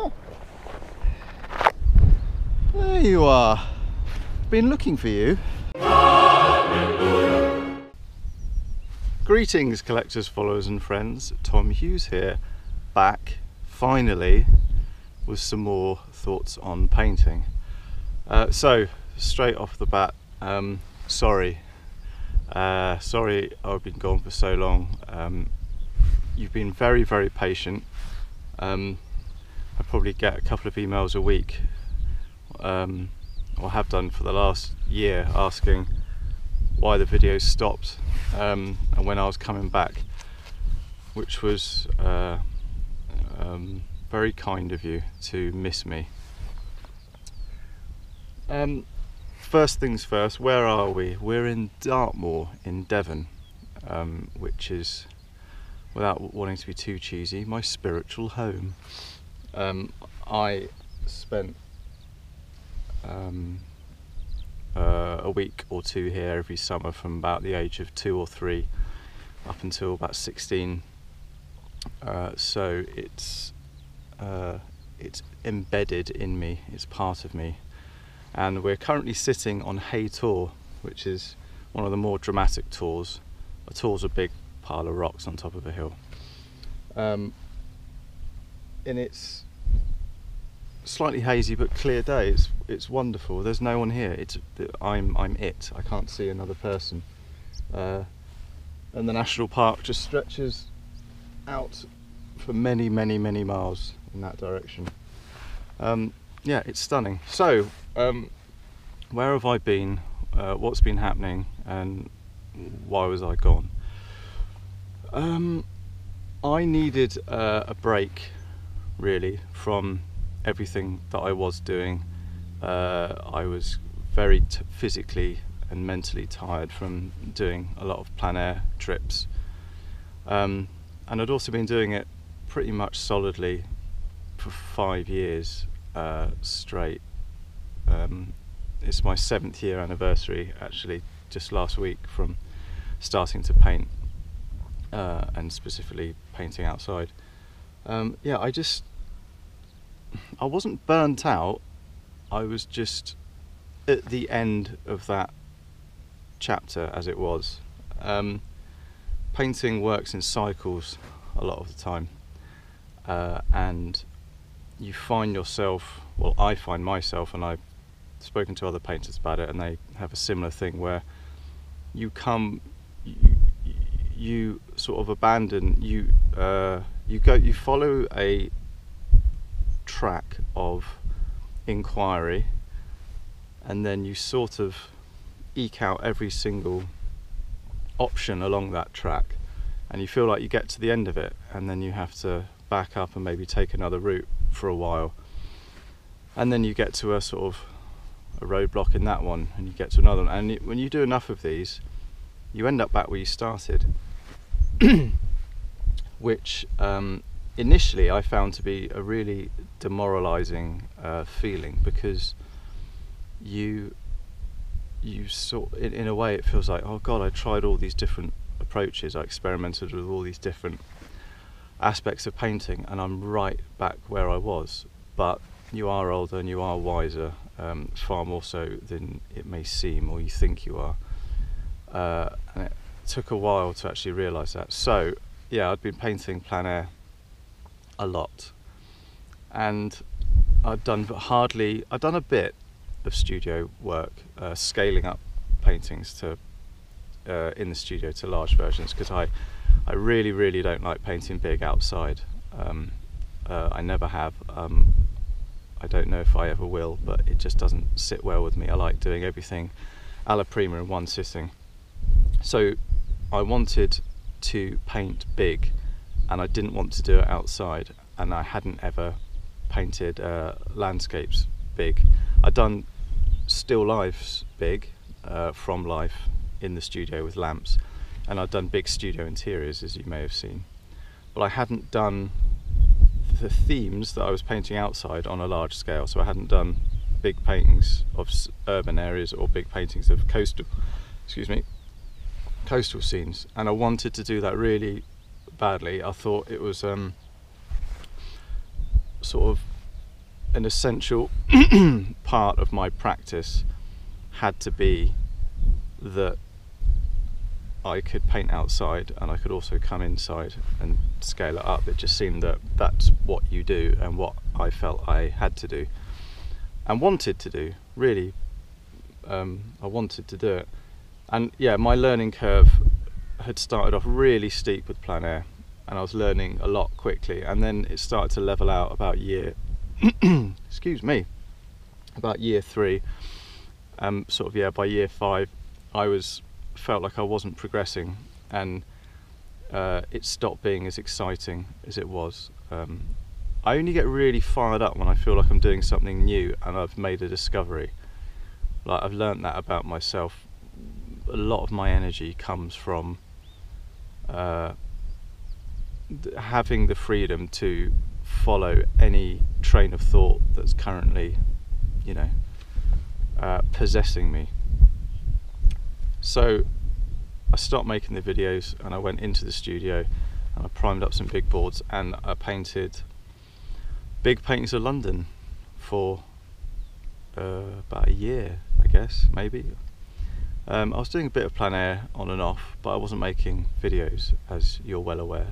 Oh. There you are. Been looking for you. Hallelujah. Greetings, collectors, followers and friends. Tom Hughes here, back finally with some more thoughts on painting. So straight off the bat, sorry I've been gone for so long. You've been very, very patient. I probably get a couple of emails a week, or have done for the last year, asking why the video stopped and when I was coming back, which was very kind of you to miss me. First things first, where are we? We're in Dartmoor in Devon, which is, without wanting to be too cheesy, my spiritual home. I spent a week or two here every summer from about the age of 2 or 3 up until about 16. So it's embedded in me, it's part of me. And we're currently sitting on Hay Tor, which is one of the more dramatic tors. A tor's a big pile of rocks on top of a hill. And it's slightly hazy but clear day. It's wonderful. There's no one here. I'm it. I can't see another person. And the national park just stretches out for many, many, many miles in that direction. Yeah, it's stunning. So, where have I been? What's been happening? And why was I gone? I needed a break, really, from everything that I was doing. I was very physically and mentally tired from doing a lot of plein air trips. And I'd also been doing it pretty much solidly for 5 years straight. It's my 7th year anniversary, actually, just last week, from starting to paint, and specifically painting outside. Yeah, I wasn't burnt out, I was just at the end of that chapter, as it was. Painting works in cycles a lot of the time, and you find yourself, well, I find myself, and I've spoken to other painters about it, and they have a similar thing where you sort of abandon, you follow a track of inquiry, and then you sort of eke out every single option along that track, and you feel like you get to the end of it, and then you have to back up and maybe take another route for a while, and then you get to a sort of a roadblock in that one, and you get to another one, and when you do enough of these, you end up back where you started, which initially I found to be a really demoralizing feeling, because you sort, in a way, it feels like, oh god, I tried all these different approaches, I experimented with all these different aspects of painting, and I'm right back where I was. But you are older and you are wiser, far more so than it may seem or you think you are. And it took a while to actually realise that. So yeah, I'd been painting plein air a lot, and I'd done a bit of studio work, scaling up paintings to in the studio to large versions, because I really, really don't like painting big outside. I never have. I don't know if I ever will, but it just doesn't sit well with me. I like doing everything a la prima in one sitting. So I wanted to paint big, and I didn't want to do it outside, and I hadn't ever painted landscapes big. I'd done still lifes big, from life in the studio with lamps, and I'd done big studio interiors, as you may have seen, but I hadn't done the themes that I was painting outside on a large scale. So I hadn't done big paintings of urban areas or big paintings of coastal scenes, and I wanted to do that really badly. I thought it was sort of an essential part of my practice had to be that I could paint outside and I could also come inside and scale it up. It just seemed that that's what you do and what I felt I had to do and wanted to do, really. I wanted to do it. And yeah, my learning curve had started off really steep with plein air, and I was learning a lot quickly, and then it started to level out about year excuse me, about year three. Sort of, yeah, by year five I felt like I wasn't progressing, and it stopped being as exciting as it was. I only get really fired up when I feel like I'm doing something new and I've made a discovery. Like, I've learned that about myself. A lot of my energy comes from having the freedom to follow any train of thought that's currently, you know, possessing me. So I stopped making the videos and I went into the studio and I primed up some big boards and I painted big paintings of London for about a year, I guess, maybe. I was doing a bit of plein air on and off, but I wasn't making videos, as you're well aware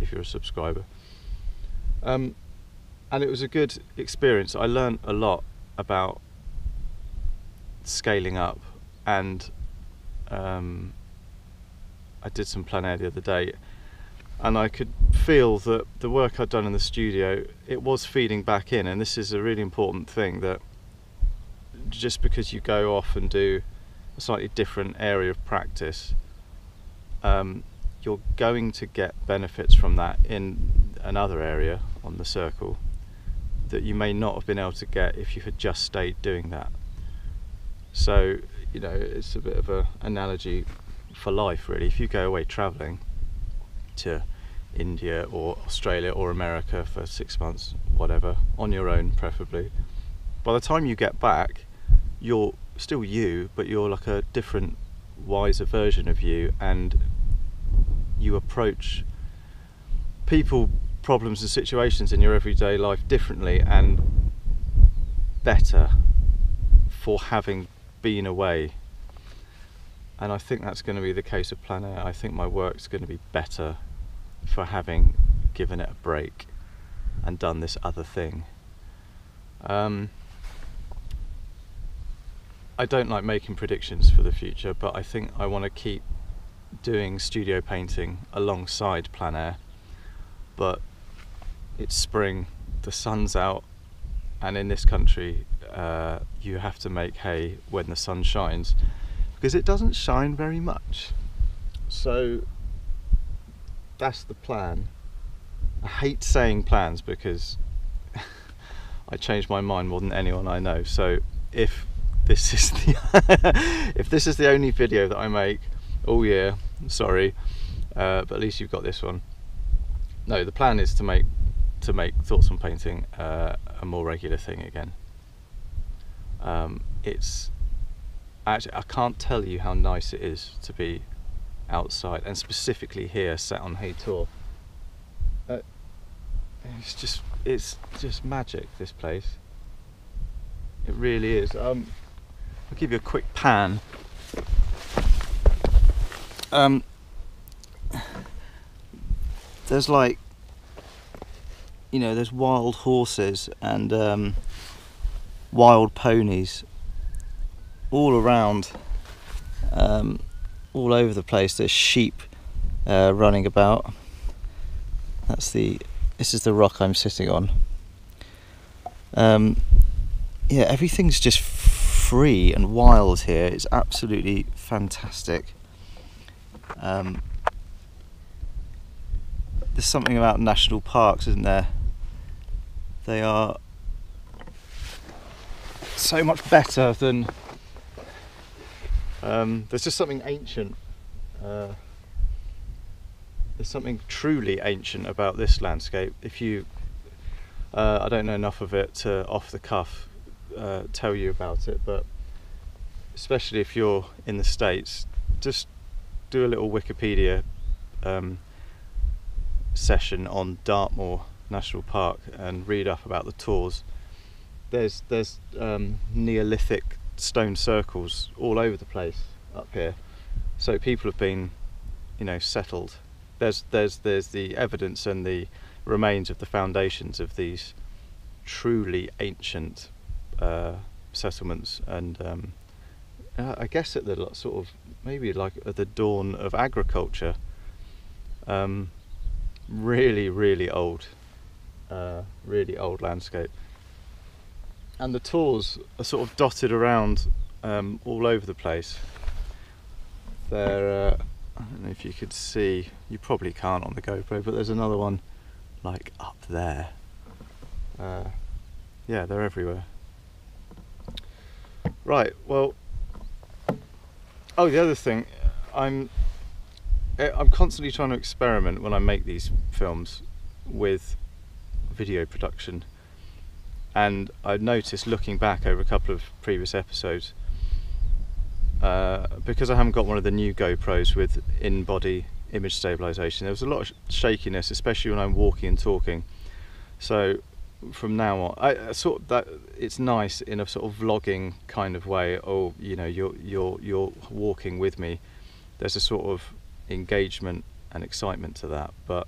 if you're a subscriber. And it was a good experience. I learned a lot about scaling up, and I did some plein air the other day and I could feel that the work I'd done in the studio, it was feeding back in. And this is a really important thing, that just because you go off and do a slightly different area of practice, you're going to get benefits from that in another area on the circle that you may not have been able to get if you had just stayed doing that. So, you know, it's a bit of an analogy for life, really. If you go away traveling to India or Australia or America for 6 months, whatever, on your own preferably, by the time you get back, you're still you, but you're like a different, wiser version of you, and you approach people, problems and situations in your everyday life differently and better for having been away. And I think that's going to be the case of plein air. I think my work's going to be better for having given it a break and done this other thing. I don't like making predictions for the future, but I think I want to keep doing studio painting alongside plein air. But it's spring, the sun's out, and in this country you have to make hay when the sun shines, because it doesn't shine very much. So that's the plan. I hate saying plans because I change my mind more than anyone I know. So if this is the if this is the only video that I make all year, sorry, but at least you've got this one. No, the plan is to make Thoughts on Painting a more regular thing again. It's actually, I can't tell you how nice it is to be outside, and specifically here, sat on Hay Tor. It's just magic, this place. It really is. I'll give you a quick pan. There's, like, you know, there's wild horses and wild ponies all around, all over the place. There's sheep running about. This is the rock I'm sitting on. Yeah, everything's just free and wild here. It's absolutely fantastic. There's something about national parks, isn't there? They are so much better than... there's just something ancient. There's something truly ancient about this landscape. If you... I don't know enough of it to, off the cuff, tell you about it, but especially if you're in the States, just do a little Wikipedia session on Dartmoor National Park and read up about the tours. there's Neolithic stone circles all over the place up here, so people have been, you know, settled. There's the evidence and the remains of the foundations of these truly ancient settlements, and I guess at the sort of maybe like at the dawn of agriculture. Really old landscape. And the tors are sort of dotted around all over the place. There, I don't know if you could see, you probably can't on the GoPro, but there's another one like up there. Yeah, they're everywhere. Right, well, oh, the other thing, I'm constantly trying to experiment when I make these films with video production, and I've noticed looking back over a couple of previous episodes, because I haven't got one of the new GoPros with in-body image stabilization, there was a lot of shakiness, especially when I'm walking and talking. So from now on, I sort of, that it's nice in a sort of vlogging kind of way, or you know, you're walking with me. There's a sort of engagement and excitement to that, but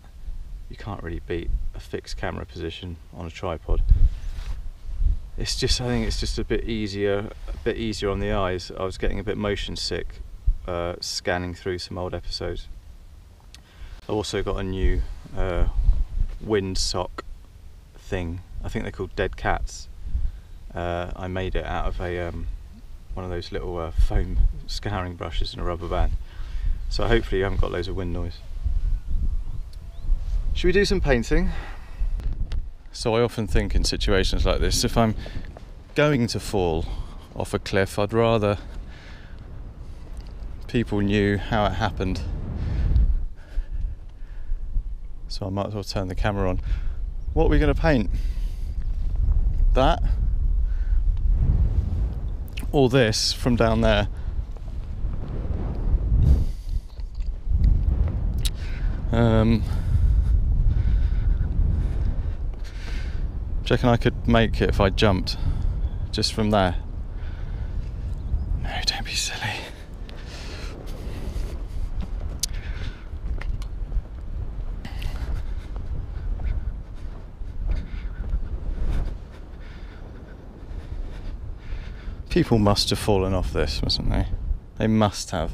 you can't really beat a fixed camera position on a tripod. It's just, I think it's just a bit easier on the eyes. I was getting a bit motion sick scanning through some old episodes. I also got a new windsock thing. I think they're called dead cats. I made it out of a one of those little foam scouring brushes and a rubber band. So hopefully you haven't got loads of wind noise. Should we do some painting? So I often think in situations like this, if I'm going to fall off a cliff, I'd rather people knew how it happened. So I might as well turn the camera on. What are we going to paint? That? Or this from down there? Do you reckon I could make it if I jumped just from there? No, don't be silly. People must have fallen off this, mustn't they? They must have.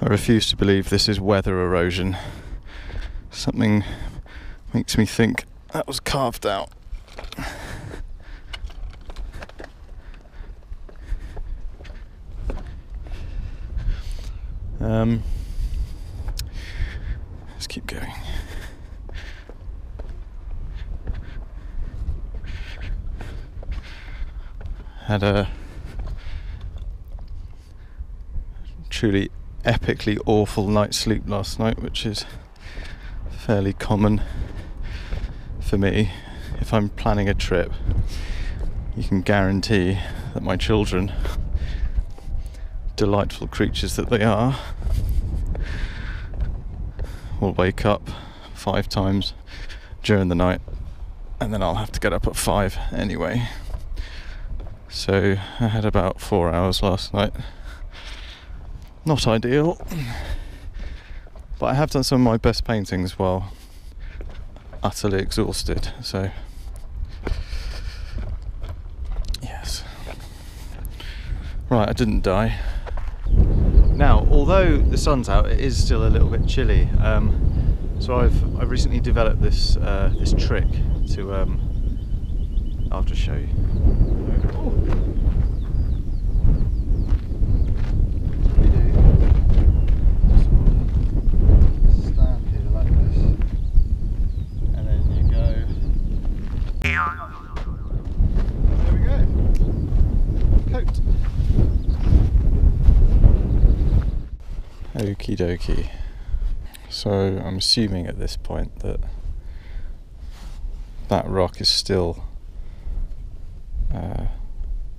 I refuse to believe this is weather erosion. Something makes me think that was carved out. Let's keep going. Had a truly epically awful night's sleep last night, which is fairly common for me. If I'm planning a trip, you can guarantee that my children, delightful creatures that they are, will wake up 5 times during the night, and then I'll have to get up at 5 anyway. So I had about 4 hours last night. Not ideal, but I have done some of my best paintings while utterly exhausted, so yes. Right, I didn't die. Now, although the sun's out, it is still a little bit chilly, so I've recently developed this this trick to I'll just show you. turkey. So I'm assuming at this point that that rock is still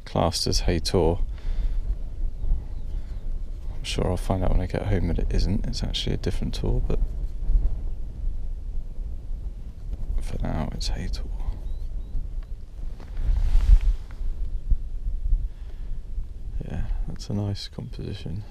classed as Hay Tor. I'm sure I'll find out when I get home that it isn't. It's actually a different tor, but for now it's Hay Tor. Yeah, that's a nice composition.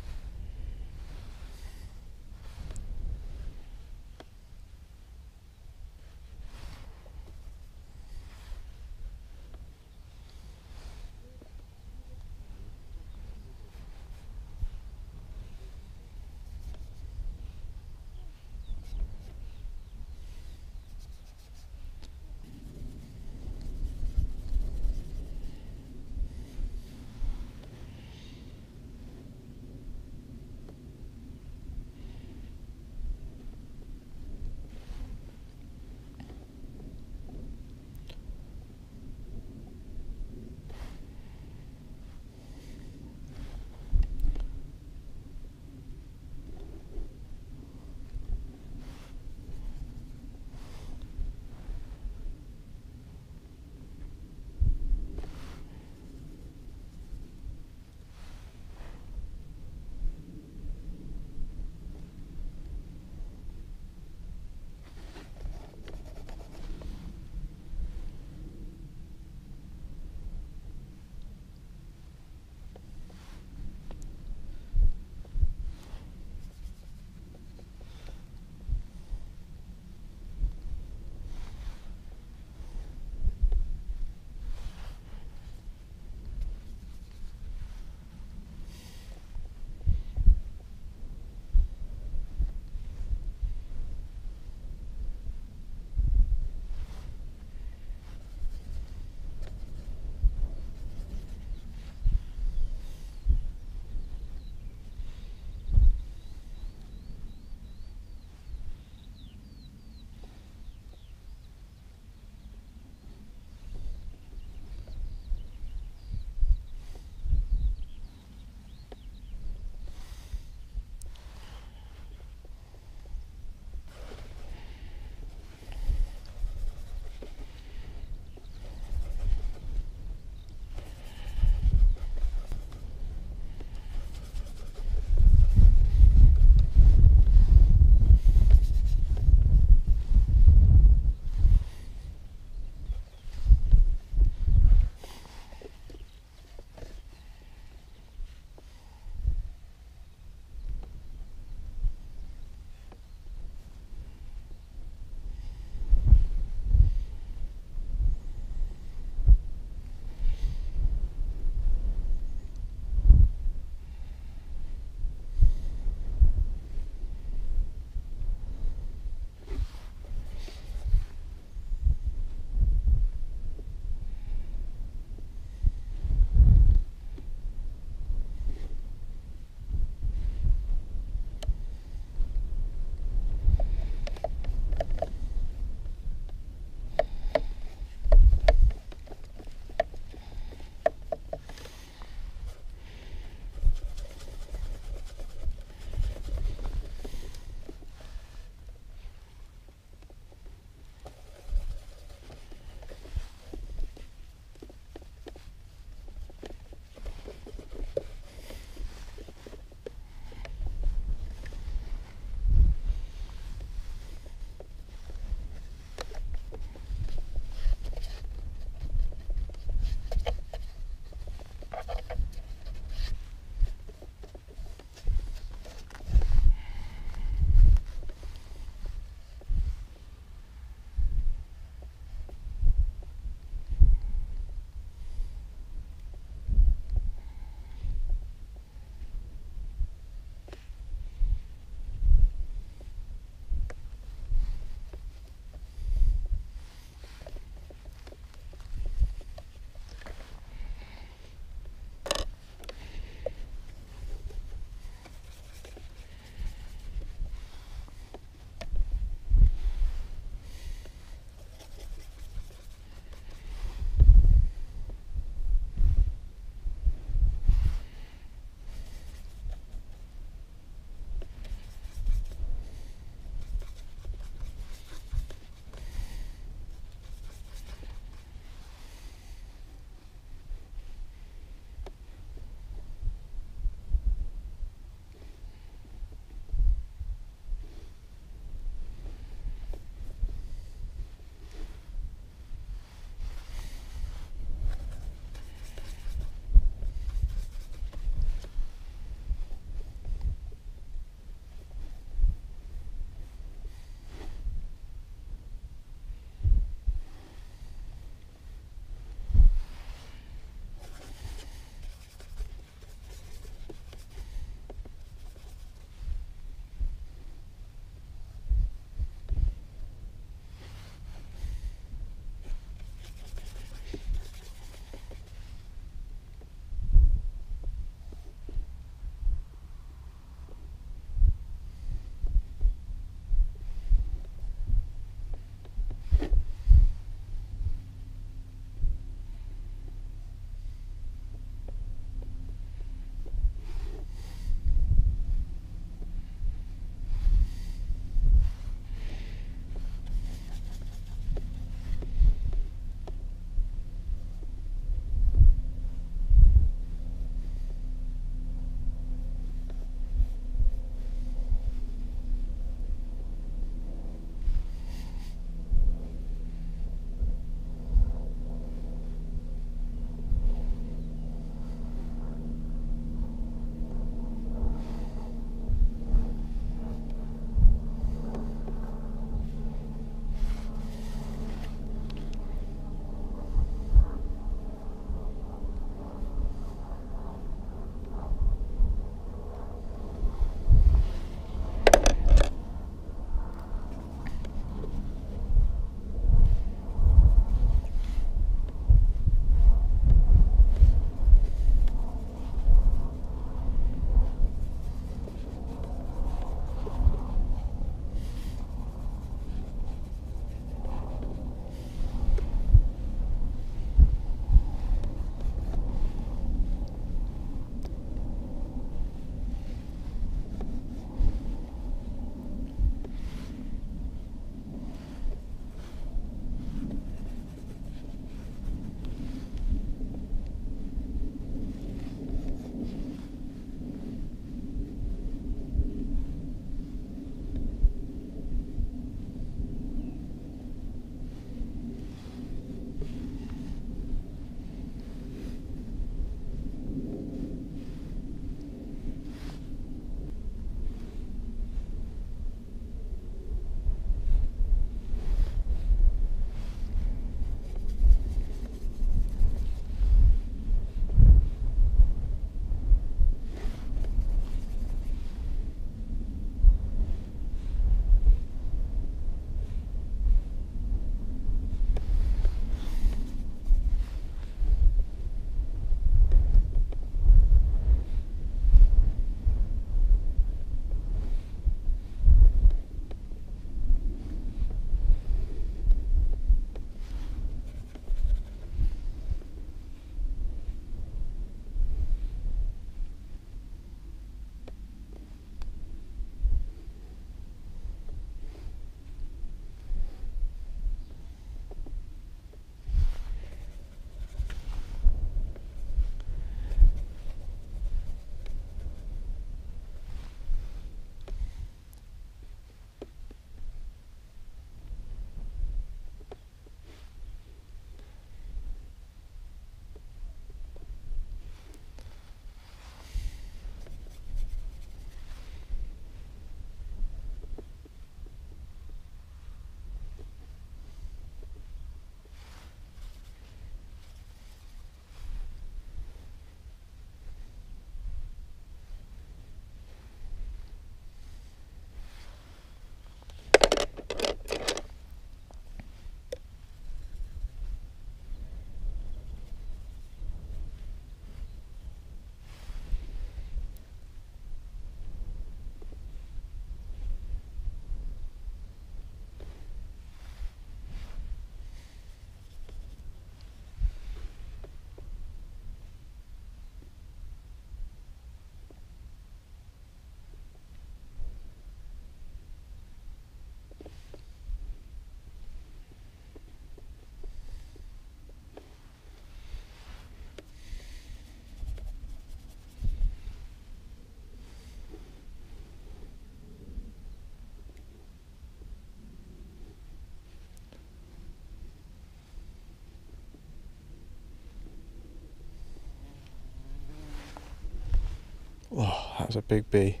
That's a big bee.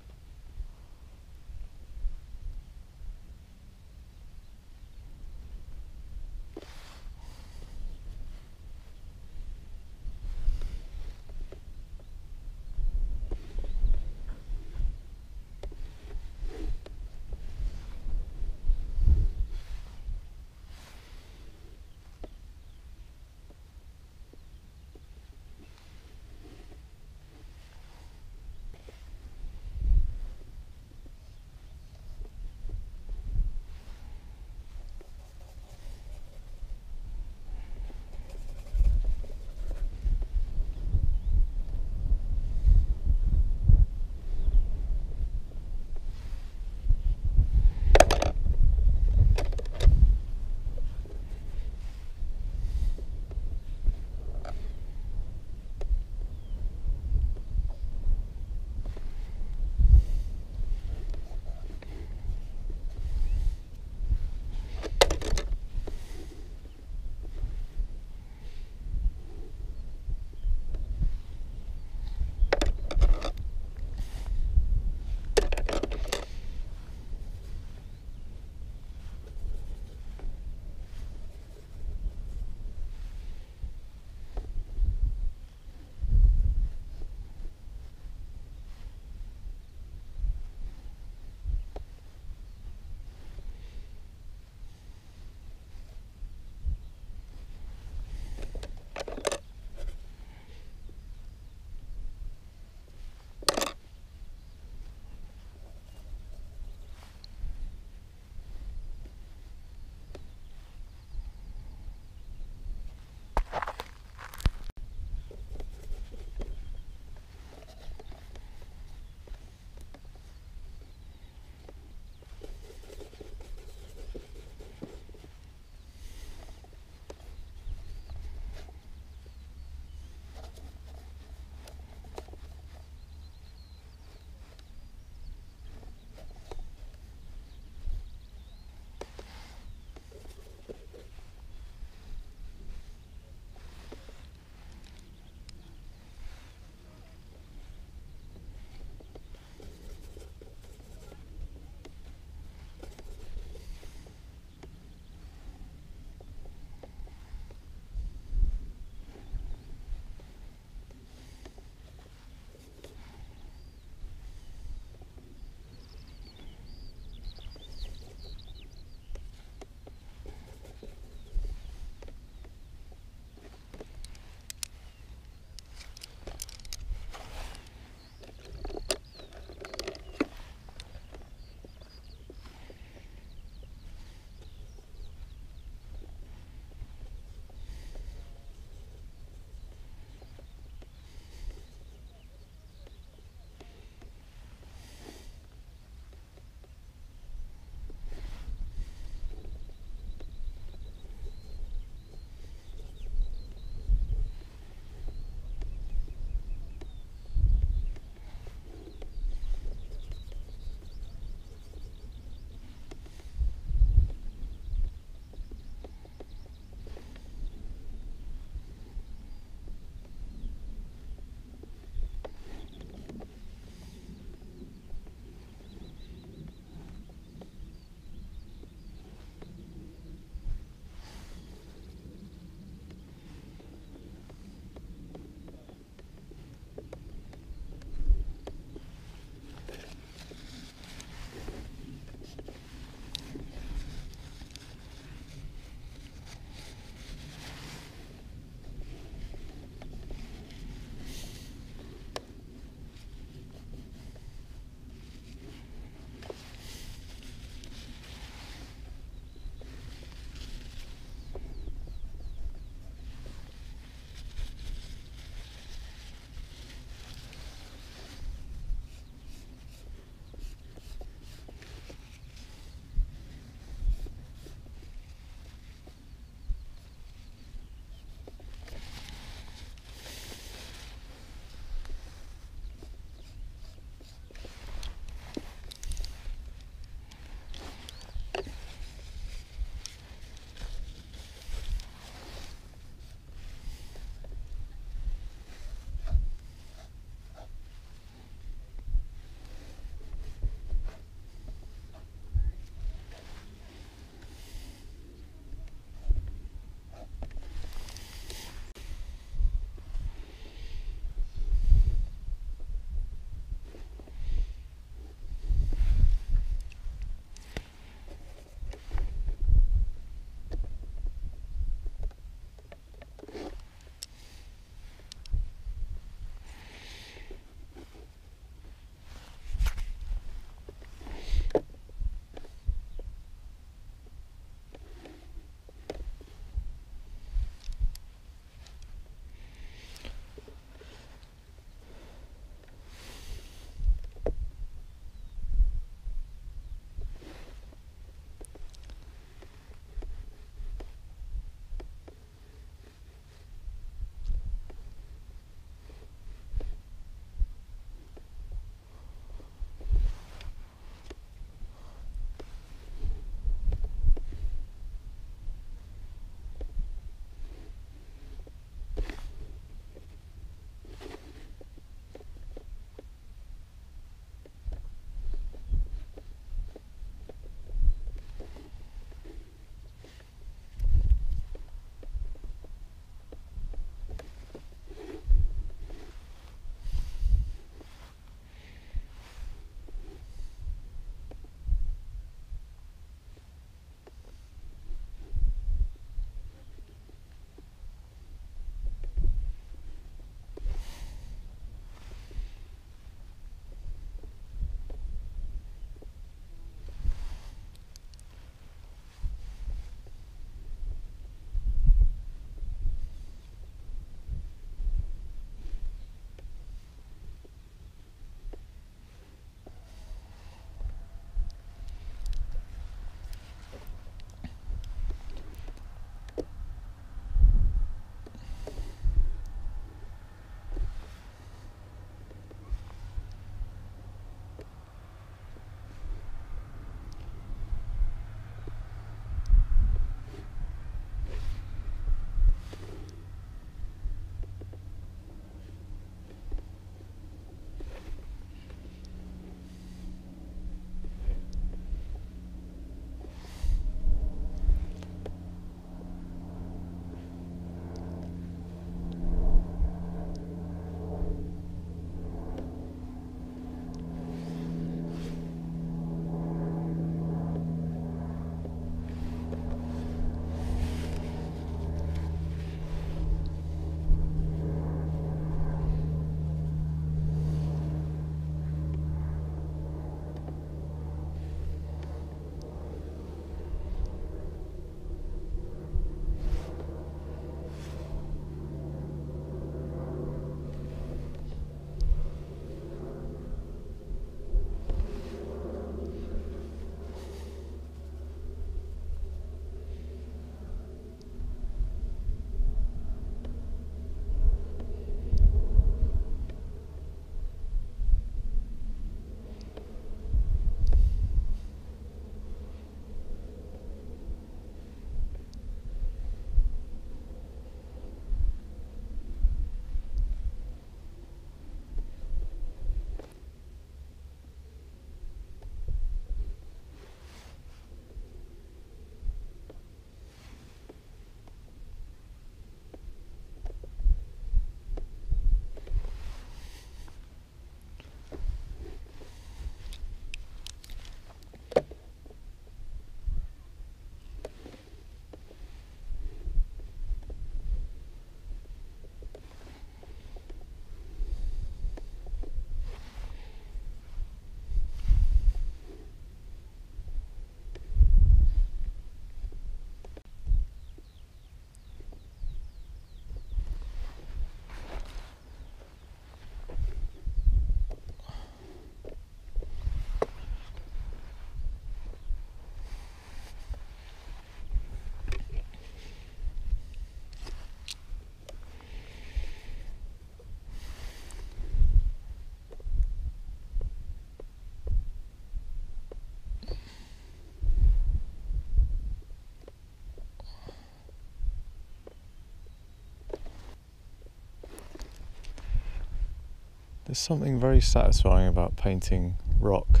There's something very satisfying about painting rock.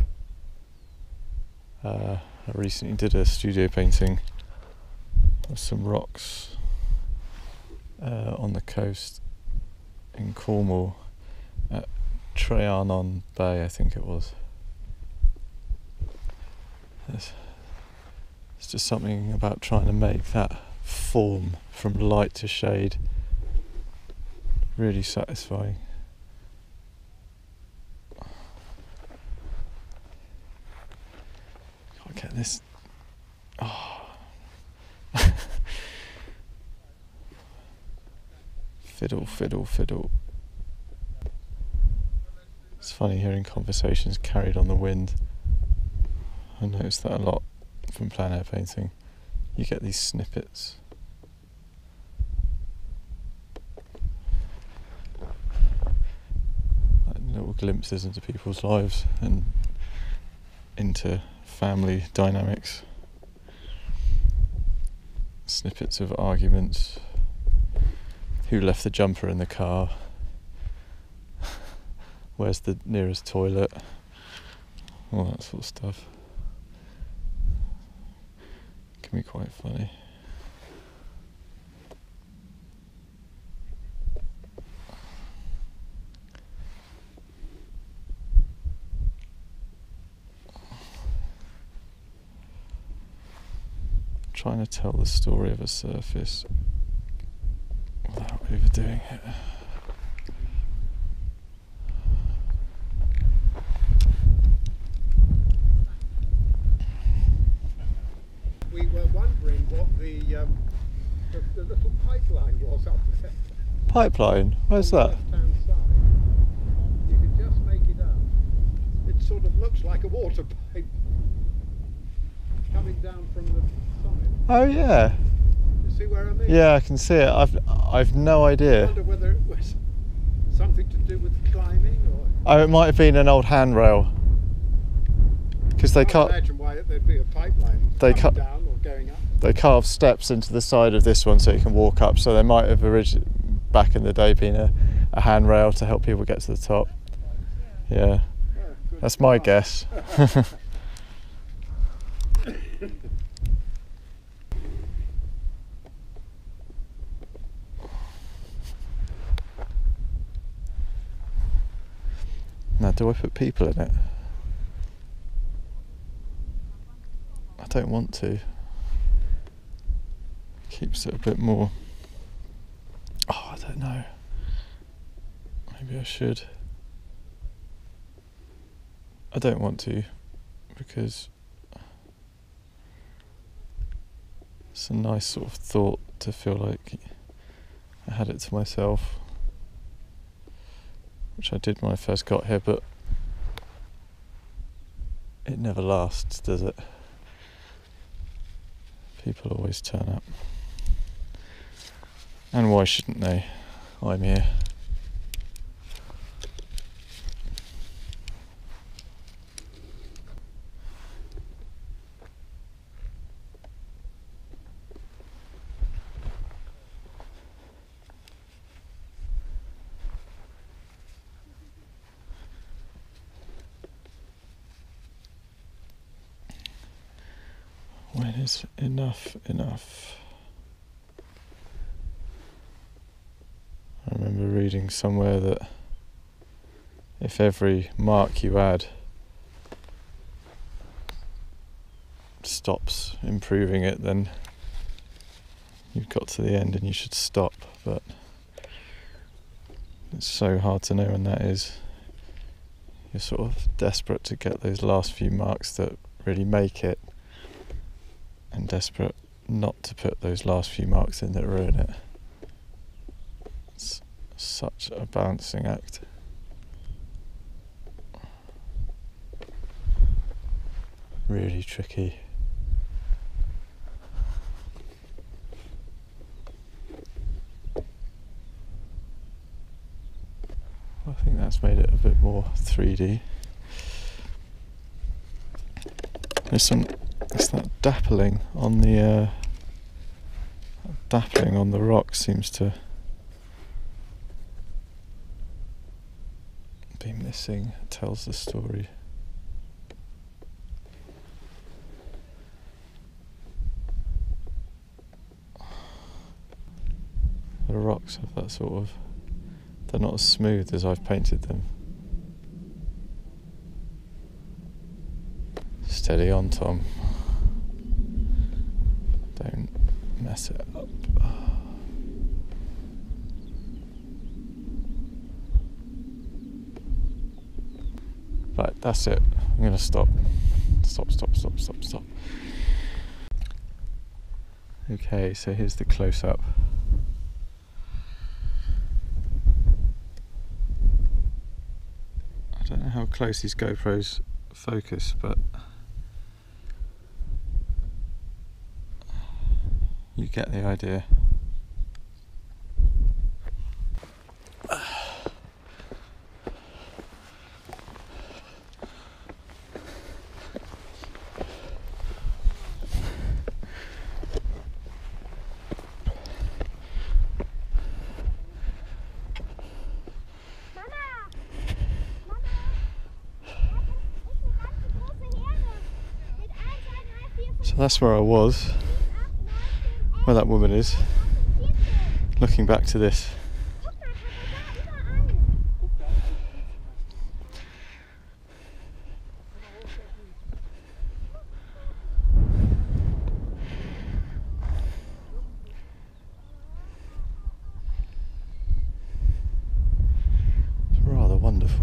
I recently did a studio painting of some rocks on the coast in Cornwall at Treyarnon Bay, I think it was. It's just something about trying to make that form from light to shade really satisfying. Can't get this. Oh. Fiddle, fiddle, fiddle. It's funny hearing conversations carried on the wind. I notice that a lot from plein air painting. You get these snippets. Like little glimpses into people's lives and into family dynamics. Snippets of arguments. Who left the jumper in the car? Where's the nearest toilet? All that sort of stuff. It can be quite funny. Trying to tell the story of a surface without overdoing it. We were wondering what the little pipeline was up there. Pipeline? Where's that? Left-hand side. You could just make it out. It sort of looks like a water pipe coming down from the summit. Oh yeah. You see where I mean? Yeah, I can see it. I've no idea. I wonder whether it was something to do with climbing or. Oh, it might have been an old handrail. Because they can't imagine why there'd be a pipeline coming down or going up. They carved steps into the side of this one so you can walk up. So there might have originally, back in the day, been a handrail to help people get to the top. Yeah, that's my guess. Now, do I put people in it? I don't want to. Keeps it a bit more. Oh, I don't know. Maybe I should. I don't want to because it's a nice sort of thought to feel like I had it to myself, which I did when I first got here, but it never lasts, does it? People always turn up. And why shouldn't they? I'm here. When is enough enough? I remember reading somewhere that if every mark you add stops improving it, then you've got to the end and you should stop. But it's so hard to know when that is. You're sort of desperate to get those last few marks that really make it, and desperate not to put those last few marks in that ruin it. It's such a balancing act. Really tricky. I think that's made it a bit more 3D. There's some. It's that dappling on the rock seems to been missing tells the story. The rocks have that sort of, they're not as smooth as I've painted them. Steady on, Tom. Don't mess it up. Right, that's it. I'm going to stop. Stop. Okay, so here's the close-up. I don't know how close these GoPros focus, but you get the idea. So that's where I was, where that woman is, looking back to this. It's rather wonderful.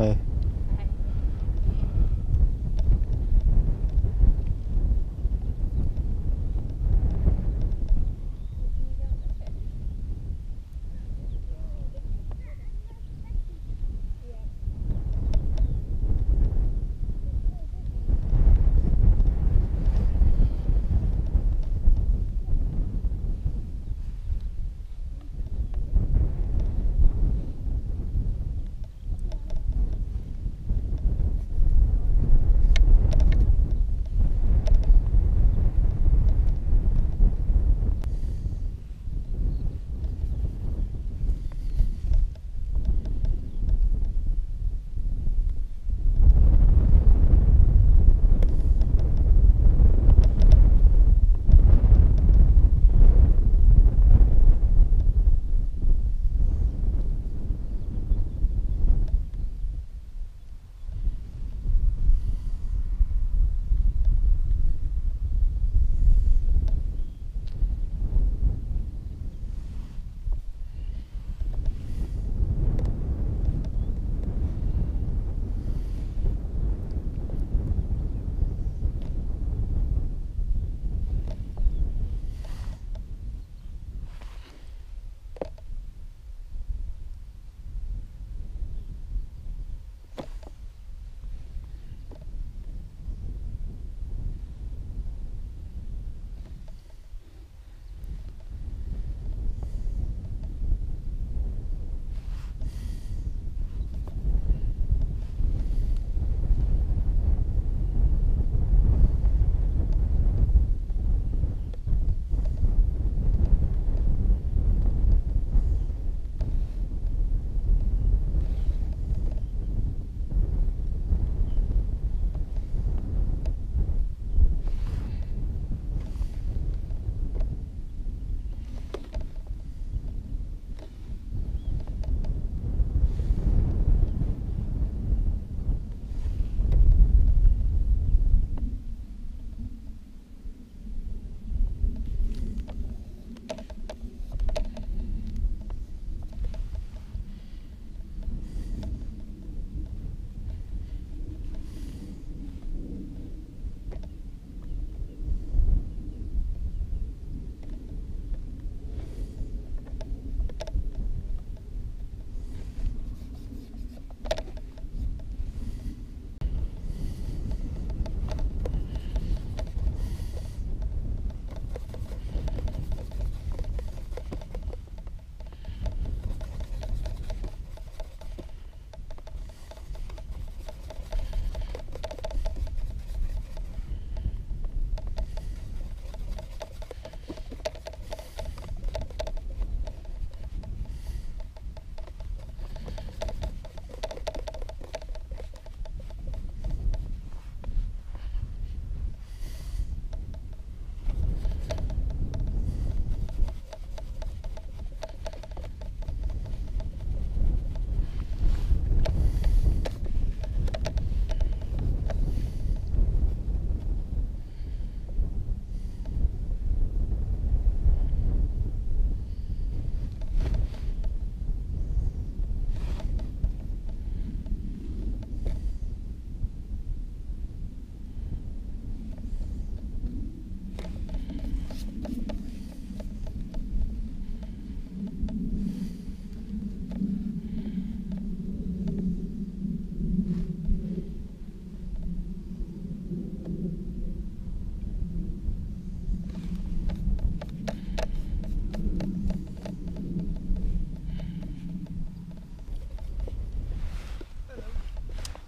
Aye.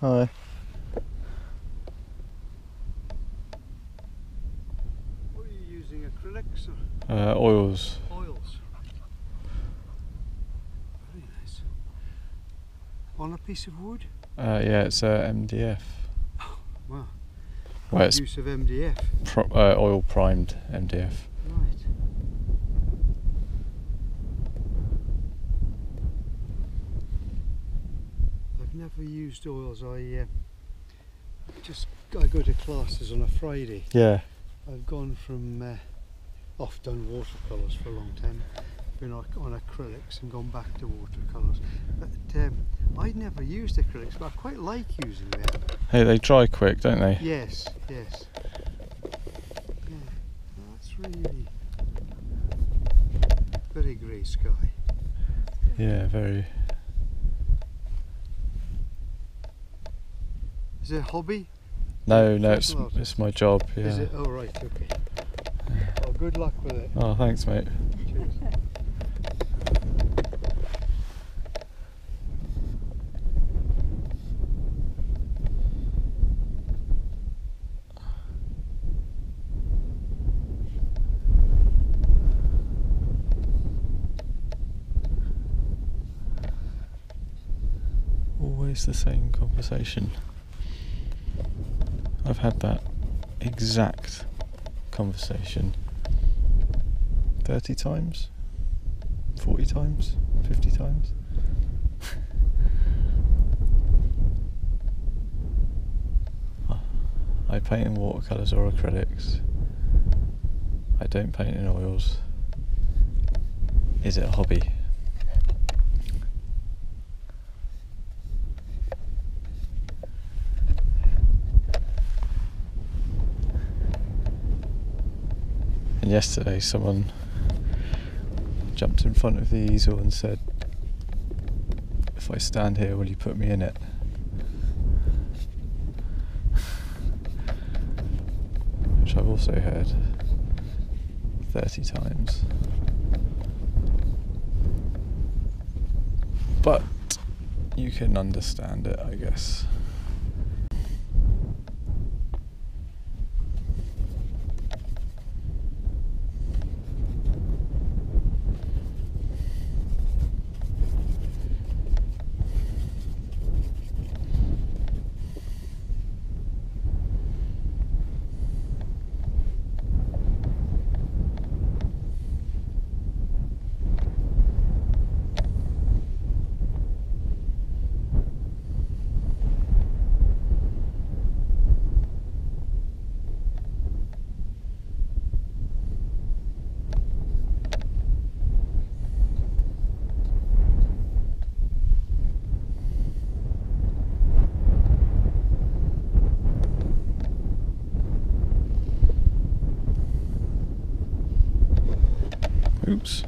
Hi. What are you using, acrylics or? Oils. Oils. Very nice. On a piece of wood? Yeah, it's MDF. Oh, wow. Well, it's use of MDF? Oil primed MDF. Right. Never used oils. I go to classes on a Friday. Yeah. I've gone from off done watercolours for a long time been on acrylics and gone back to watercolours. But I'd never used acrylics, but I quite like using them. Hey, they dry quick, don't they? Yes, yes. Yeah, that's really very grey sky. Yeah, very. Is it a hobby? No, no, it's my job. Yeah. Is it? Oh, right, okay. Well, good luck with it. Oh, thanks, mate. Cheers. Always the same conversation. I've had that exact conversation 30 times, 40 times, 50 times. I paint in watercolours or acrylics. I don't paint in oils. Is it a hobby? Yesterday someone jumped in front of the easel and said, if I stand here, will you put me in it? Which I've also heard 30 times. But you can understand it, I guess. Oops.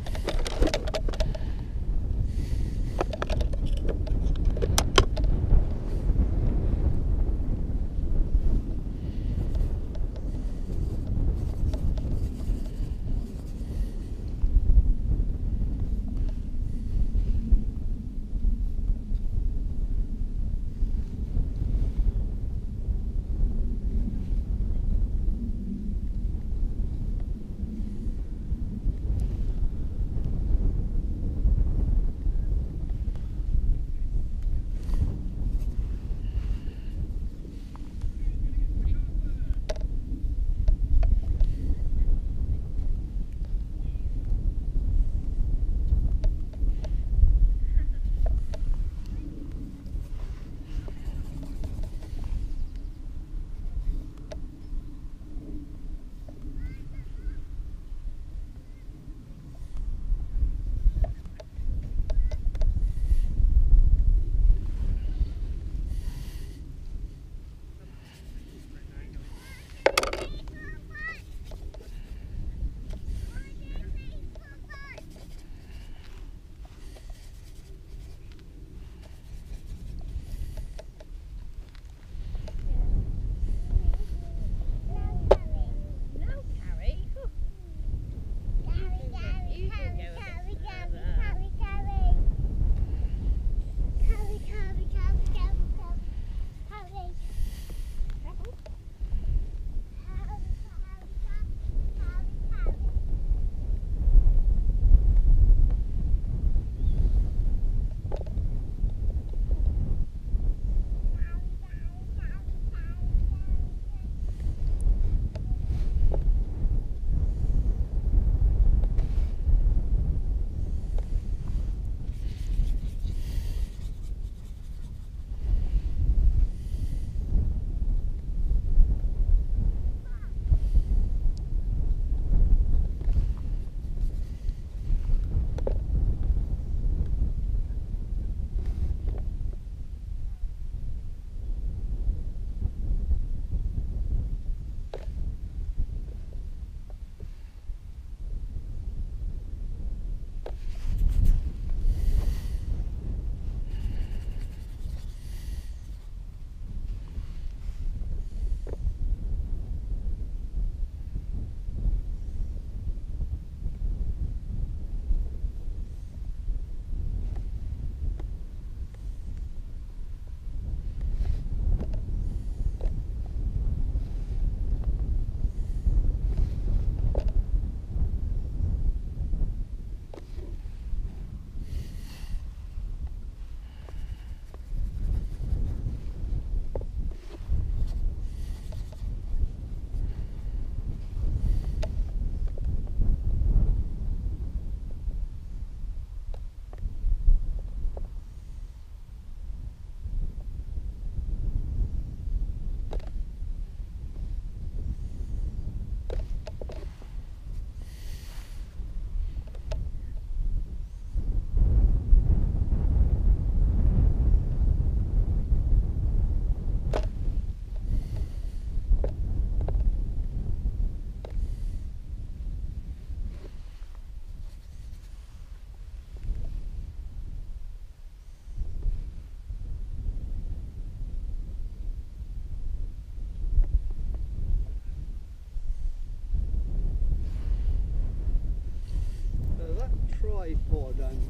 tripod and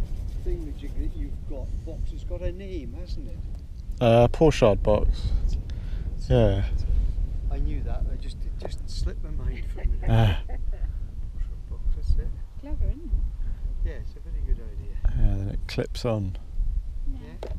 thing that you've got box has got a name, hasn't it? Pochard box. Yeah. I knew that. It just slipped my mind for a minute. Pochard box. That's it. Clever, isn't it? Yeah, it's a very good idea. Yeah, then it clips on. Yeah.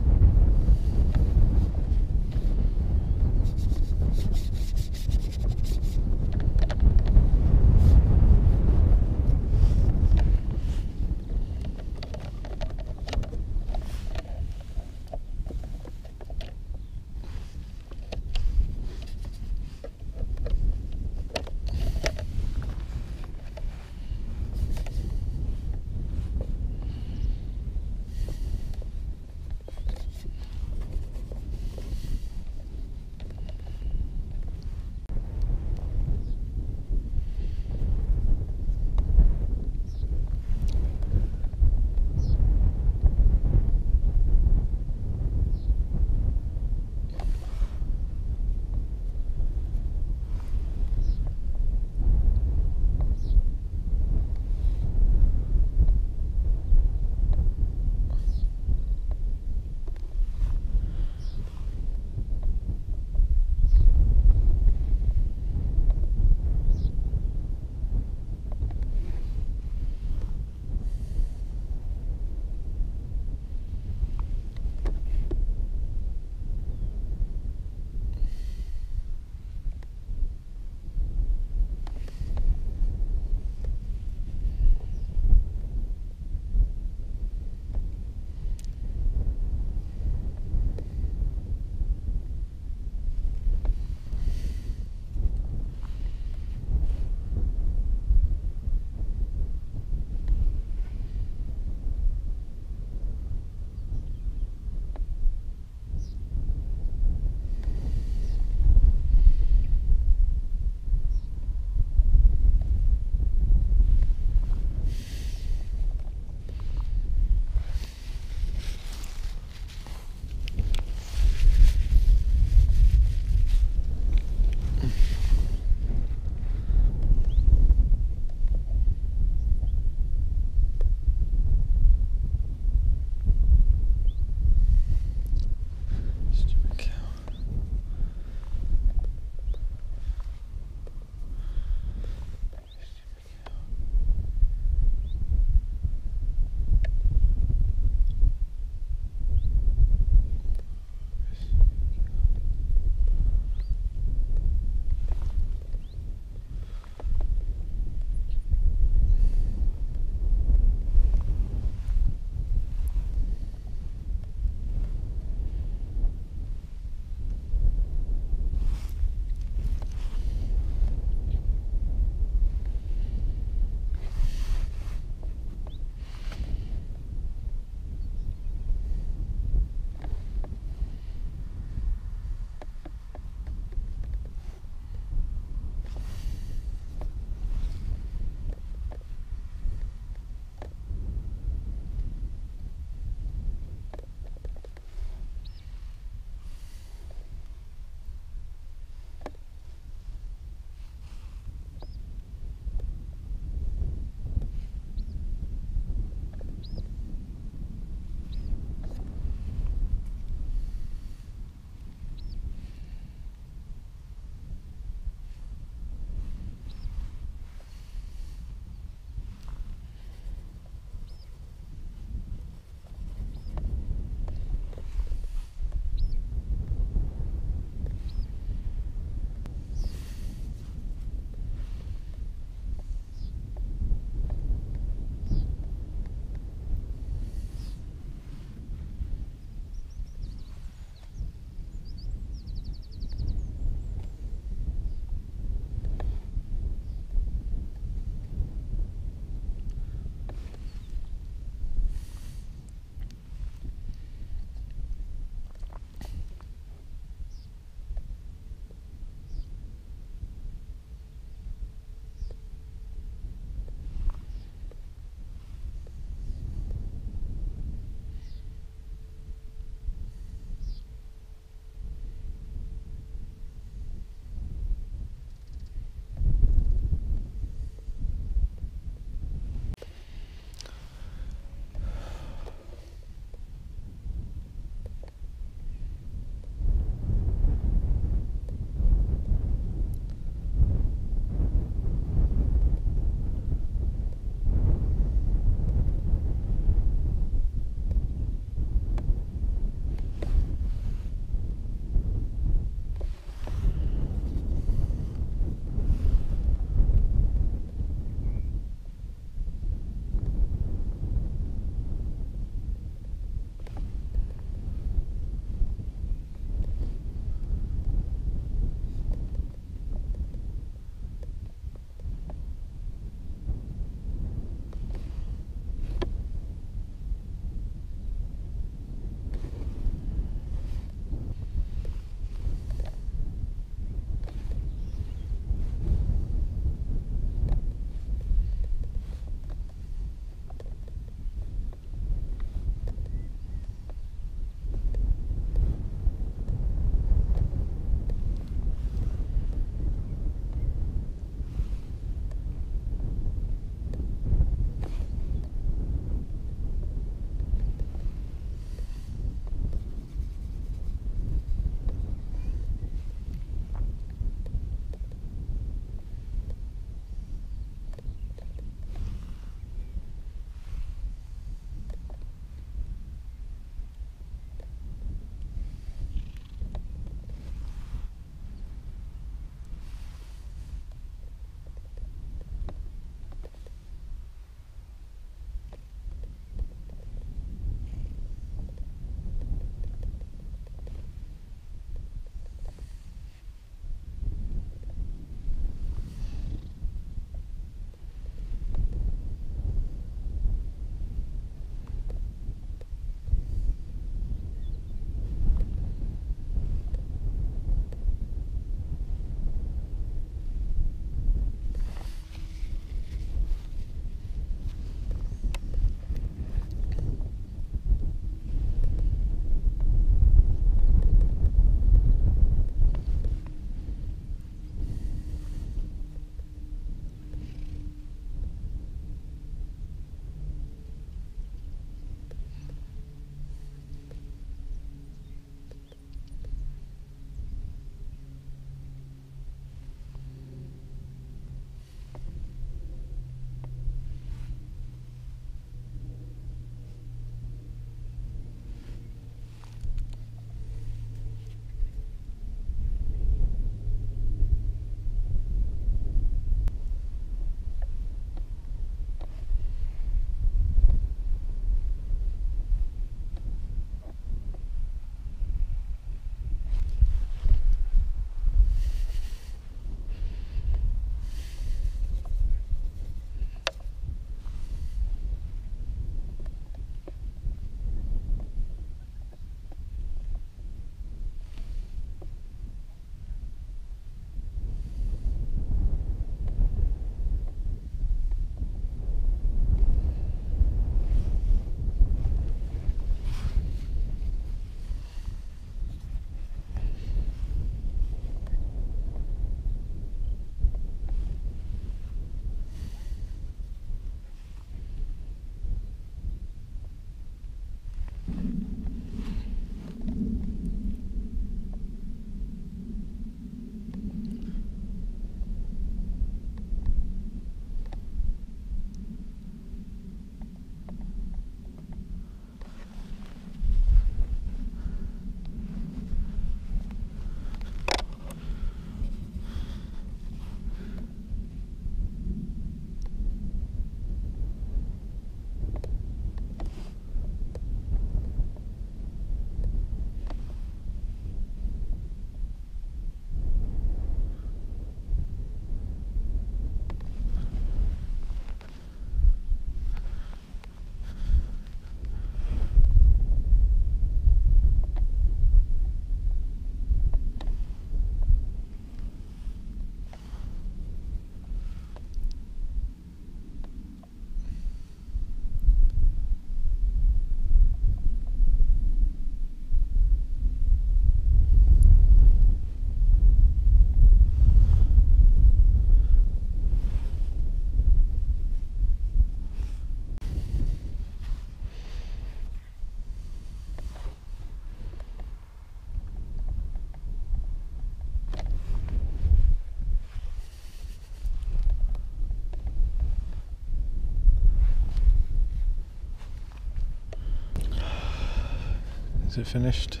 Is it finished?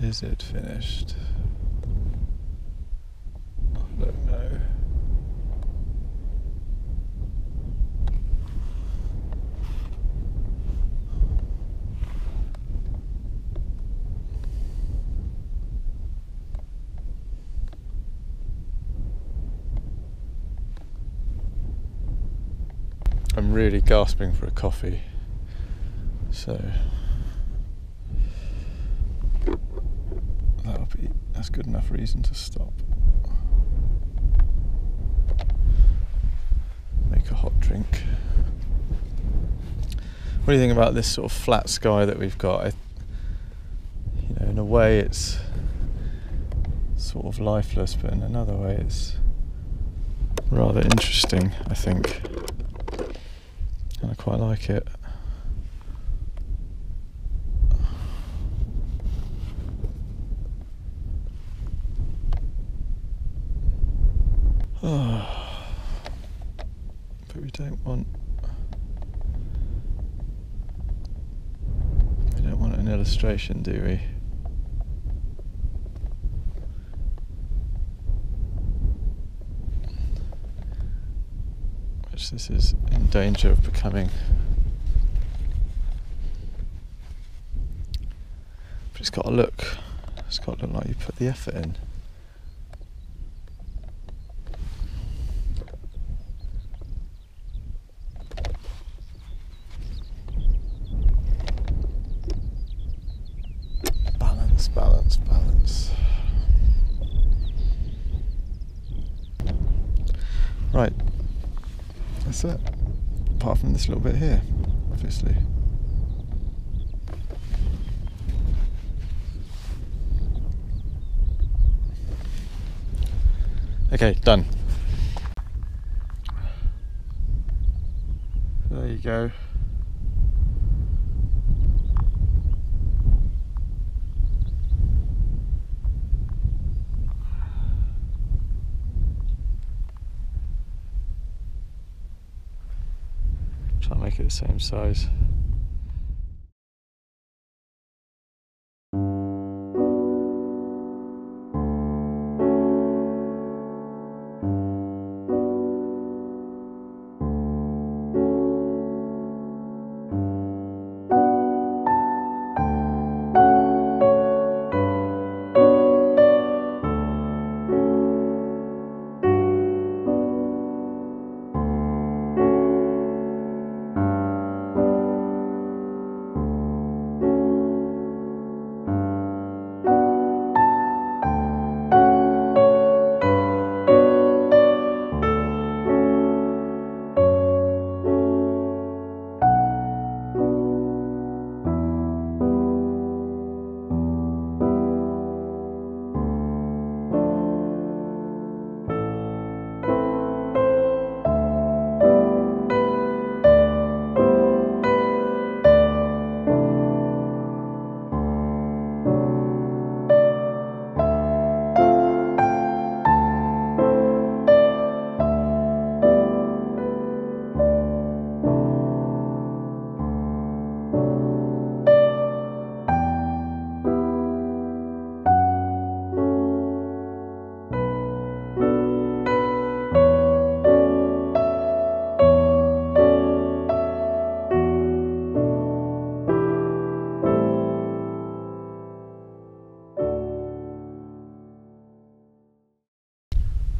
Is it finished? I don't know. I'm really gasping for a coffee, so that's good enough reason to stop. Make a hot drink. What do you think about this sort of flat sky that we've got? You know, in a way it's sort of lifeless, but in another way it's rather interesting, I think. And I quite like it. But we don't want an illustration, do we? Which this is in danger of becoming. But it's got to look. It's got to look like you put the effort in. Balance. Right, that's it. Apart from this little bit here, obviously. Okay, done. There you go. Try and make it the same size.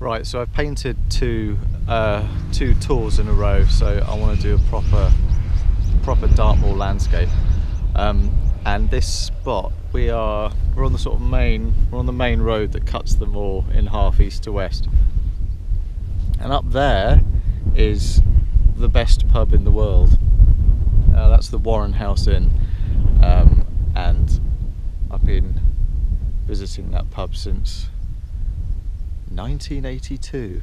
Right, so I've painted two tours in a row, so I want to do a proper Dartmoor landscape. And this spot, we're on the sort of main road that cuts the moor in half east to west. And up there is the best pub in the world. That's the Warren House Inn, and I've been visiting that pub since 1982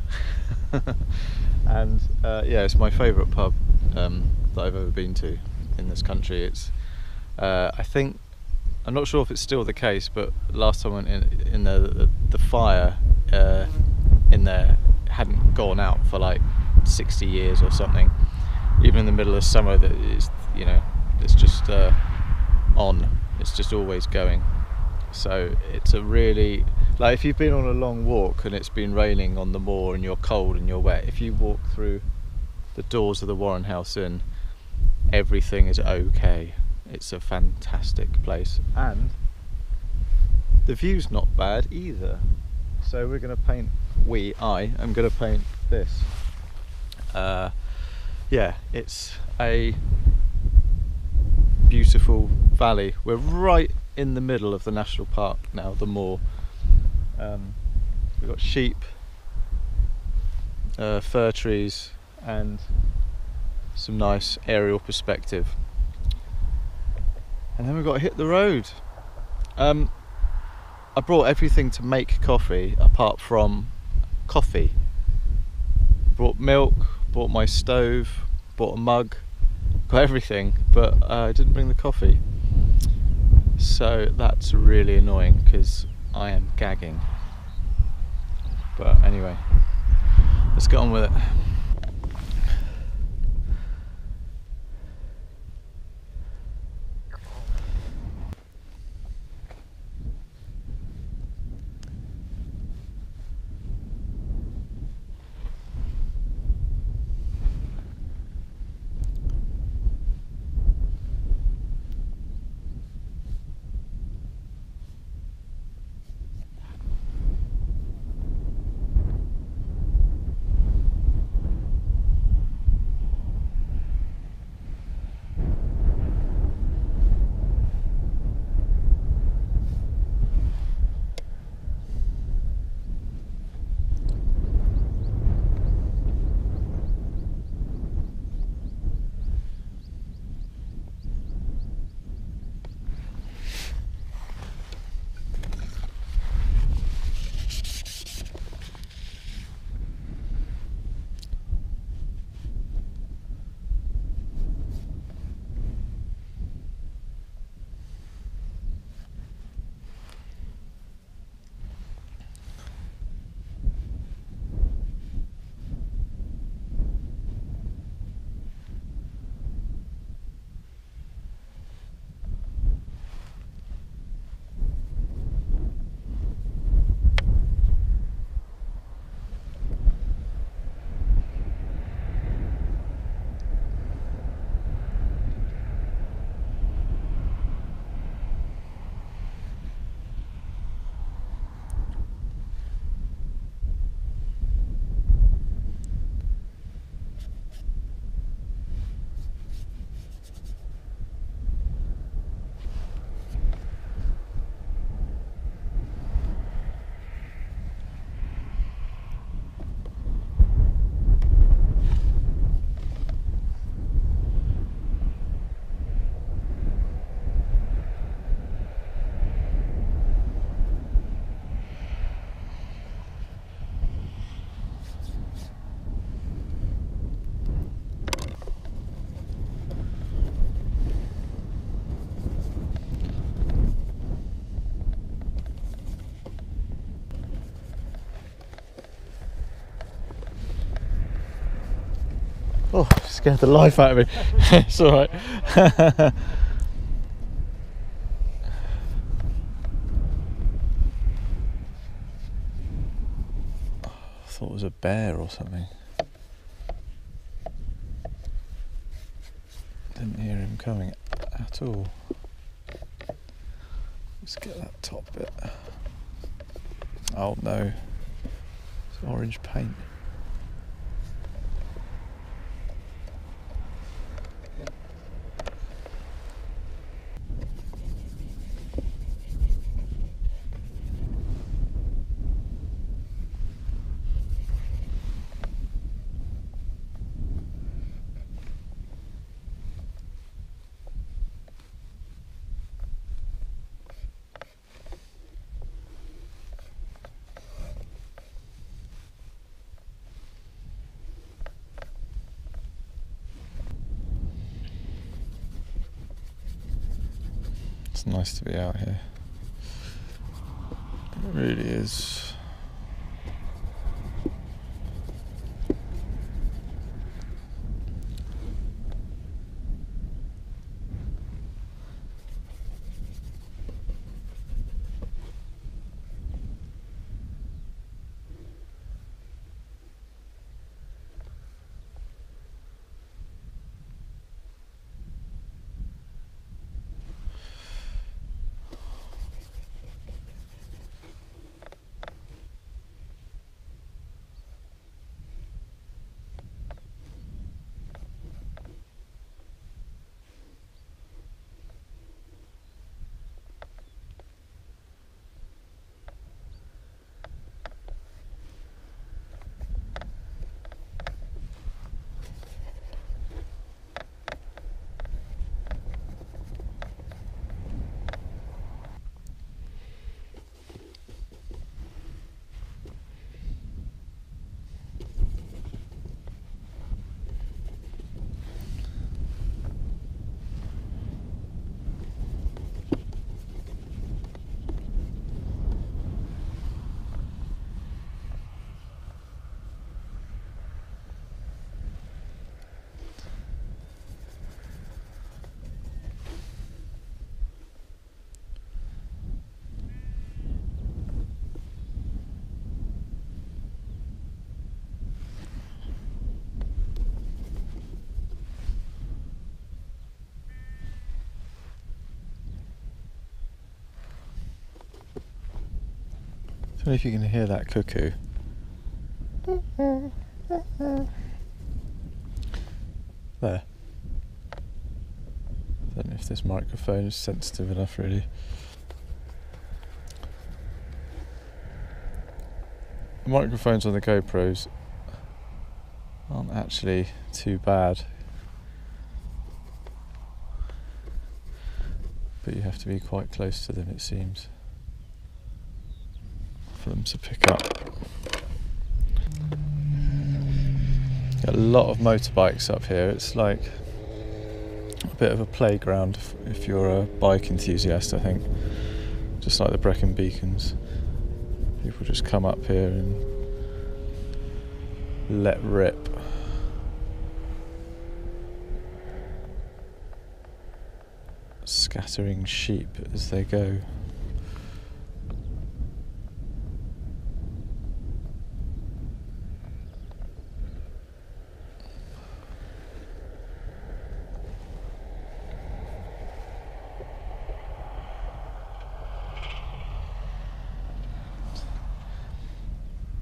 and yeah, it's my favourite pub that I've ever been to in this country. It's I think, I'm not sure if it's still the case, but last time I went in there, the fire in there hadn't gone out for like 60 years or something. Even in the middle of summer, that is, you know, it's just on, it's just always going. So it's a really, like, if you've been on a long walk and it's been raining on the moor and you're cold and you're wet, if you walk through the doors of the Warren House Inn, everything is okay. It's a fantastic place, and the view's not bad either. So we're going to paint, I am going to paint this. Yeah, it's a beautiful valley. We're right in the middle of the national park now, the moor. We've got sheep, fir trees, and some nice aerial perspective. And then we've got to hit the road. I brought everything to make coffee apart from coffee. Brought milk, bought my stove, bought a mug, got everything, but I didn't bring the coffee. So that's really annoying because I am gagging. But anyway, let's get on with it. Oh, scared the life out of me. It's alright. I thought it was a bear or something. Didn't hear him coming at all. Let's get that top bit. Oh no, it's orange paint. It's nice to be out here. It really is. I don't know if you can hear that cuckoo. There. I don't know if this microphone is sensitive enough, really. The microphones on the GoPros aren't actually too bad, but you have to be quite close to them, it seems, for them to pick up. Got a lot of motorbikes up here. It's like a bit of a playground if you're a bike enthusiast, I think, just like the Brecon Beacons. People just come up here and let rip. Scattering sheep as they go.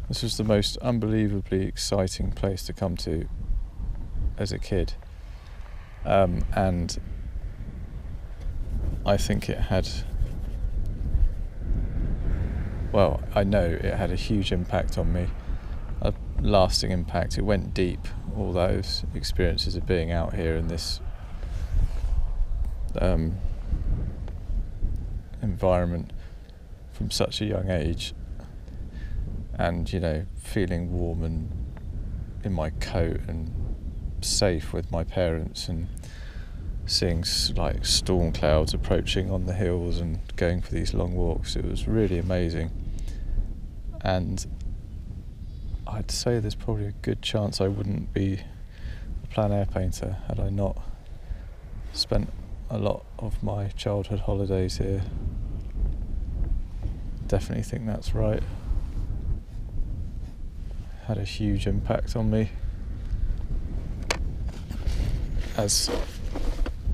This was the most unbelievably exciting place to come to as a kid, and I think it had, well, I know it had a huge impact on me, a lasting impact. It went deep, all those experiences of being out here in this environment from such a young age. And, you know, feeling warm and in my coat and safe with my parents, and seeing like storm clouds approaching on the hills and going for these long walks. It was really amazing. And I'd say there's probably a good chance I wouldn't be a plein air painter had I not spent a lot of my childhood holidays here. Definitely think that's right. Had a huge impact on me, as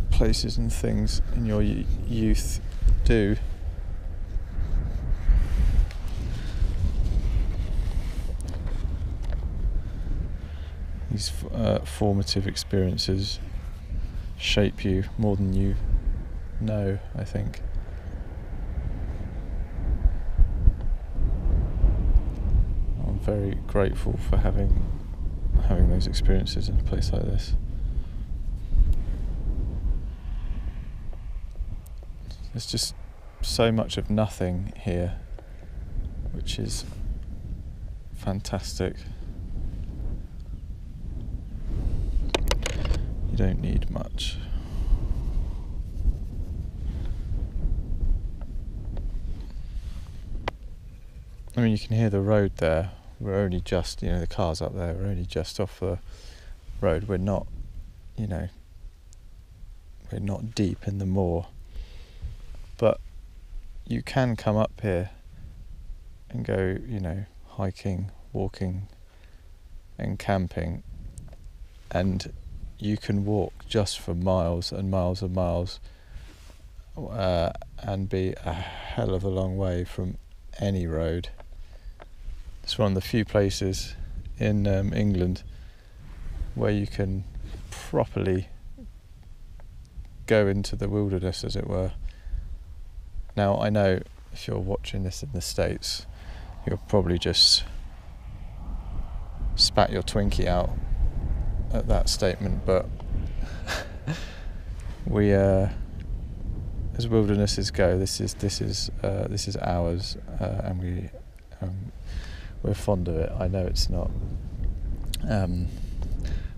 places and things in your youth do. These formative experiences shape you more than you know, I think. Very grateful for having those experiences in a place like this. There's just so much of nothing here, which is fantastic. You don't need much. I mean, you can hear the road there. We're only just, you know, the cars up there, we're only just off the road. We're not, you know, we're not deep in the moor. But you can come up here and go, you know, hiking, walking and camping. And you can walk just for miles and miles and miles and be a hell of a long way from any road. It's one of the few places in England where you can properly go into the wilderness, as it were. Now, I know if you're watching this in the States, you'll probably just spat your Twinkie out at that statement, but we, as wildernesses go, this is ours, and we. We're fond of it. I know it's not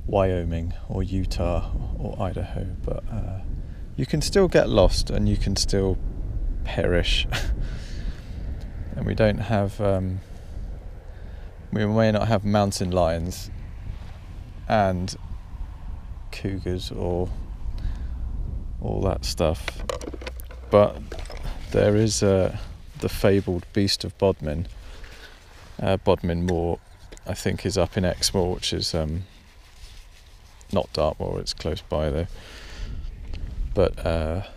Wyoming or Utah or Idaho, but you can still get lost and you can still perish. And we don't have, we may not have mountain lions and cougars or all that stuff, but there is the fabled Beast of Bodmin. Bodmin Moor, I think, is up in Exmoor, which is not Dartmoor, it's close by though. But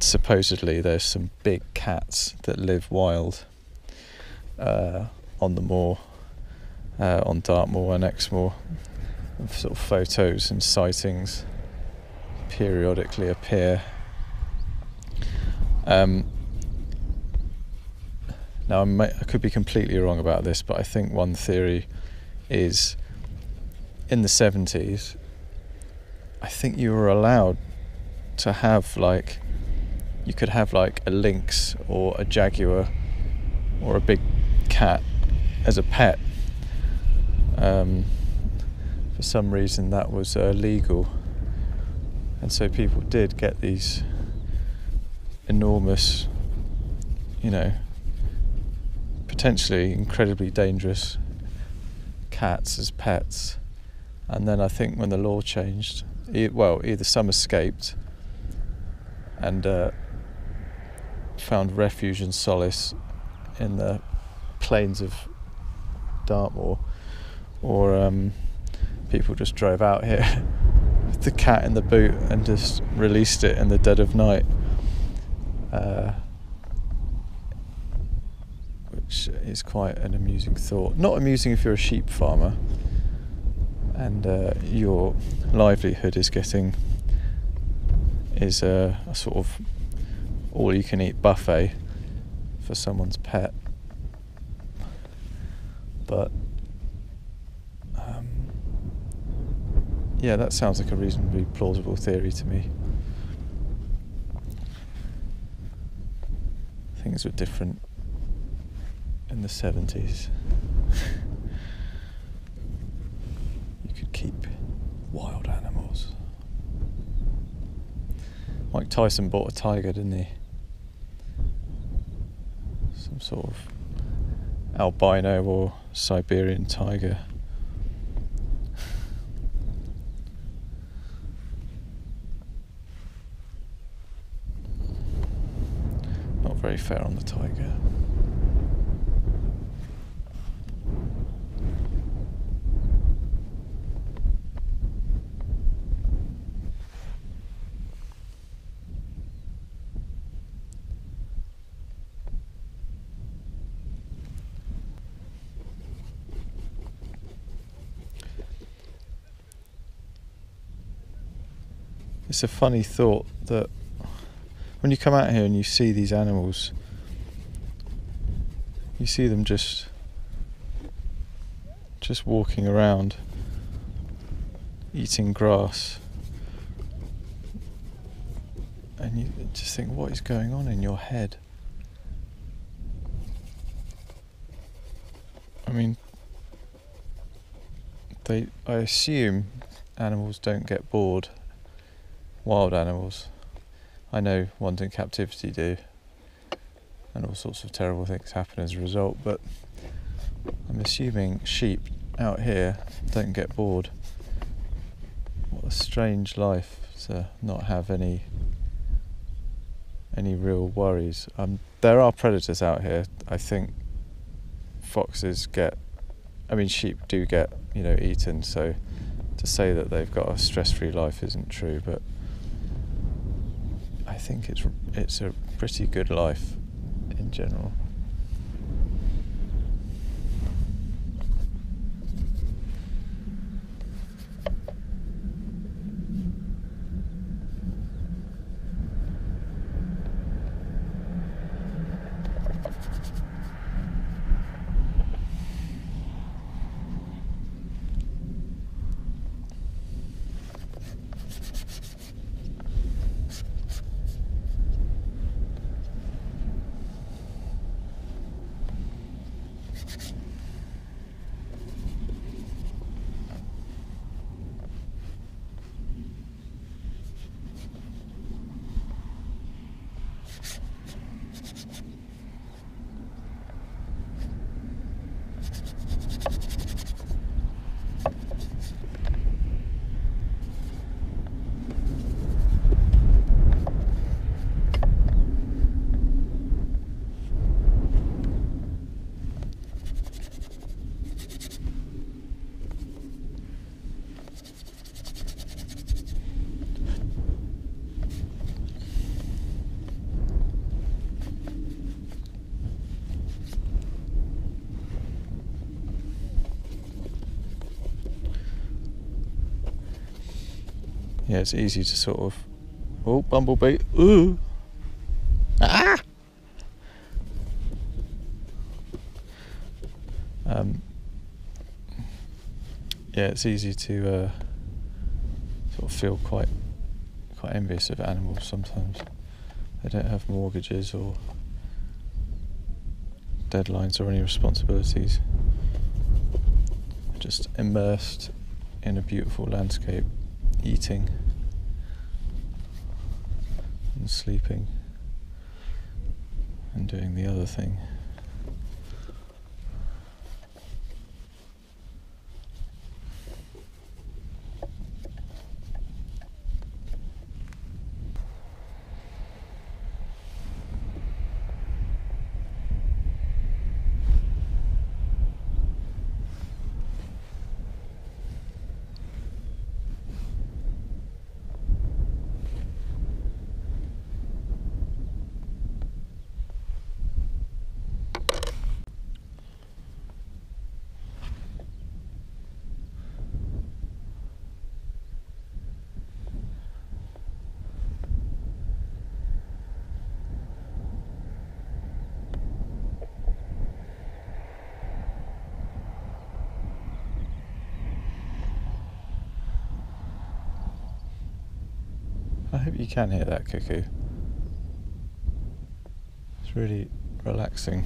supposedly there's some big cats that live wild on the moor, on Dartmoor and Exmoor, of sort of photos and sightings periodically appear. Now I could be completely wrong about this, but I think one theory is in the 70s, I think you were allowed to have like, you could have like a lynx or a jaguar or a big cat as a pet. For some reason that was legal, and so people did get these enormous, you know, potentially incredibly dangerous cats as pets. And then I think when the law changed, well, either some escaped and found refuge and solace in the plains of Dartmoor, or people just drove out here with the cat in the boot and just released it in the dead of night, which is quite an amusing thought. Not amusing if you're a sheep farmer and your livelihood is a sort of all-you-can-eat buffet for someone's pet. But yeah, that sounds like a reasonably plausible theory to me. Things were different in the 70s. You could keep wild animals. Mike Tyson bought a tiger, didn't he? Some sort of albino or Siberian tiger. Not very fair on the tiger. It's a funny thought that when you come out here and you see these animals, you see them just walking around, eating grass, and you just think, what is going on in your head? I mean, I assume animals don't get bored. Wild animals. I know ones in captivity do, and all sorts of terrible things happen as a result, but I'm assuming sheep out here don't get bored. What a strange life to not have any real worries. There are predators out here. I think foxes get, I mean, sheep do get, you know, eaten, so to say that they've got a stress-free life isn't true, but I think it's a pretty good life in general. yeah, it's easy to sort of... Oh, bumblebee. Ooh. Ah! Yeah, it's easy to sort of feel quite envious of animals sometimes. They don't have mortgages or deadlines or any responsibilities. They're just immersed in a beautiful landscape, eating and sleeping and doing the other thing. I hope you can hear that cuckoo. It's really relaxing.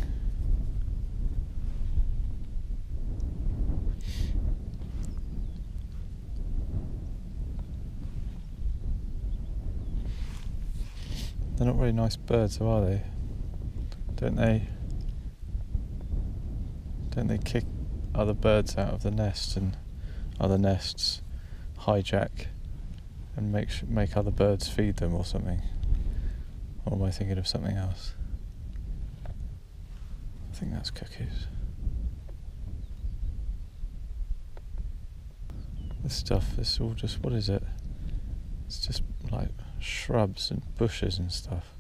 They're not really nice birds, are they? Don't they kick other birds out of the nest, and other nests hijack and make other birds feed them or something? Or am I thinking of something else? I think that's cuckoos. This stuff is all just, what is it? It's just like shrubs and bushes and stuff.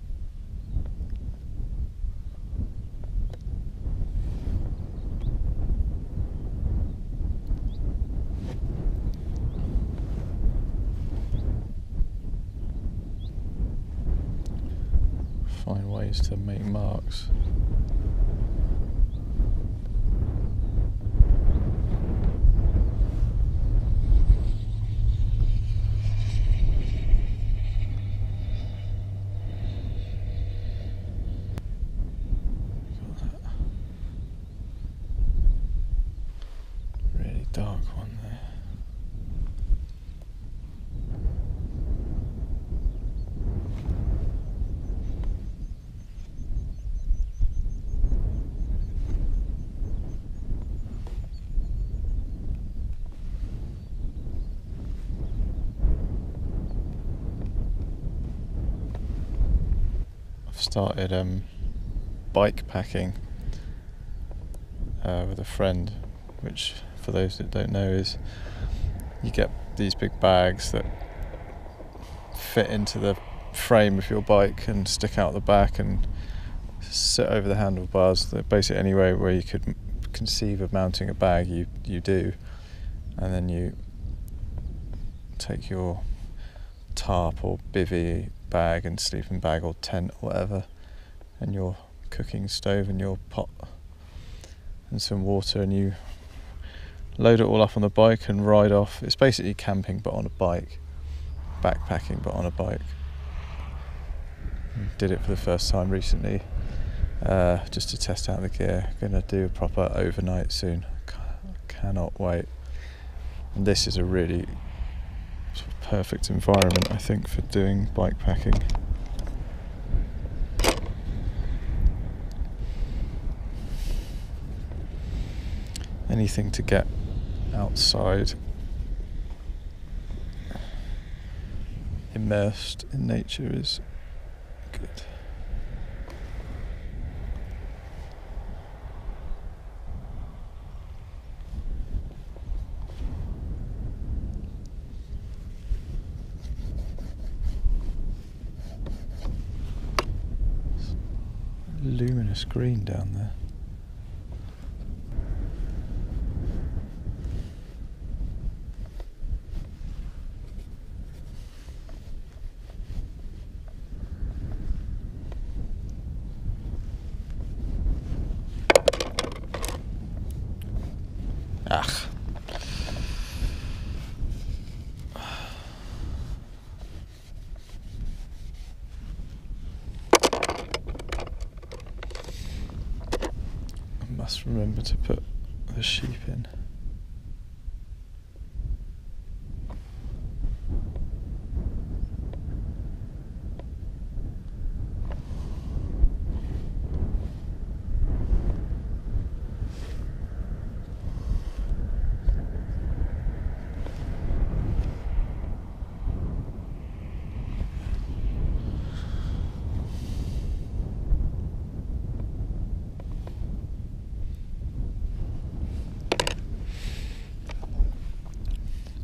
Find ways to make marks. Started bike packing with a friend, which for those that don't know is you get these big bags that fit into the frame of your bike and stick out the back and sit over the handlebars. They're basically any way where you could conceive of mounting a bag, you do, and then you take your tarp or bivvy bag and sleeping bag or tent or whatever, and your cooking stove and your pot and some water, and you load it all up on the bike and ride off. It's basically camping but on a bike, backpacking but on a bike. Did it for the first time recently, just to test out the gear. Gonna do a proper overnight soon. Cannot wait. And this is a really perfect environment, I think, for doing bike packing. Anything to get outside, immersed in nature, is good. Luminous green down there. Ugh. I must remember to put the sheep in.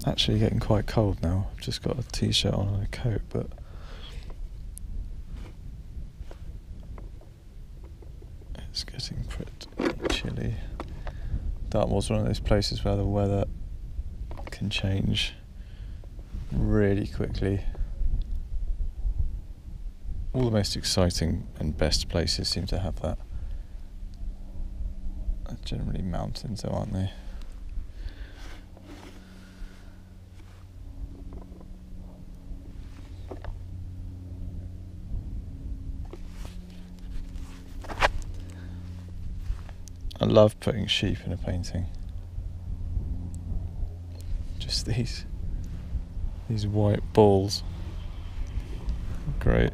Actually getting quite cold now. I've just got a t-shirt on and a coat, but it's getting pretty chilly. Dartmoor's one of those places where the weather can change really quickly. All the most exciting and best places seem to have that. They're generally mountains though, aren't they? I love putting sheep in a painting. Just these white balls. Great.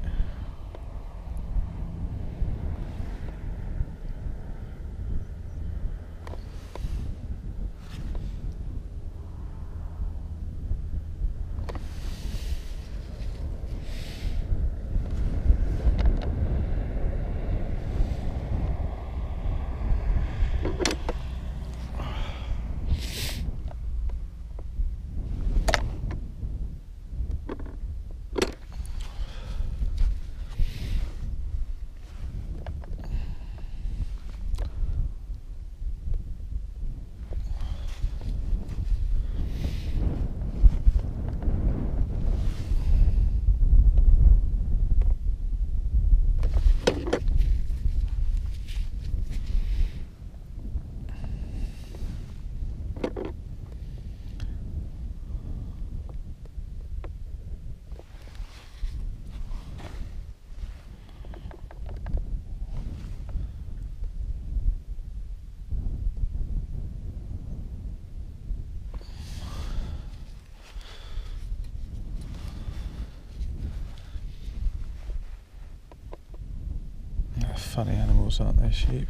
Funny animals, aren't they, sheep?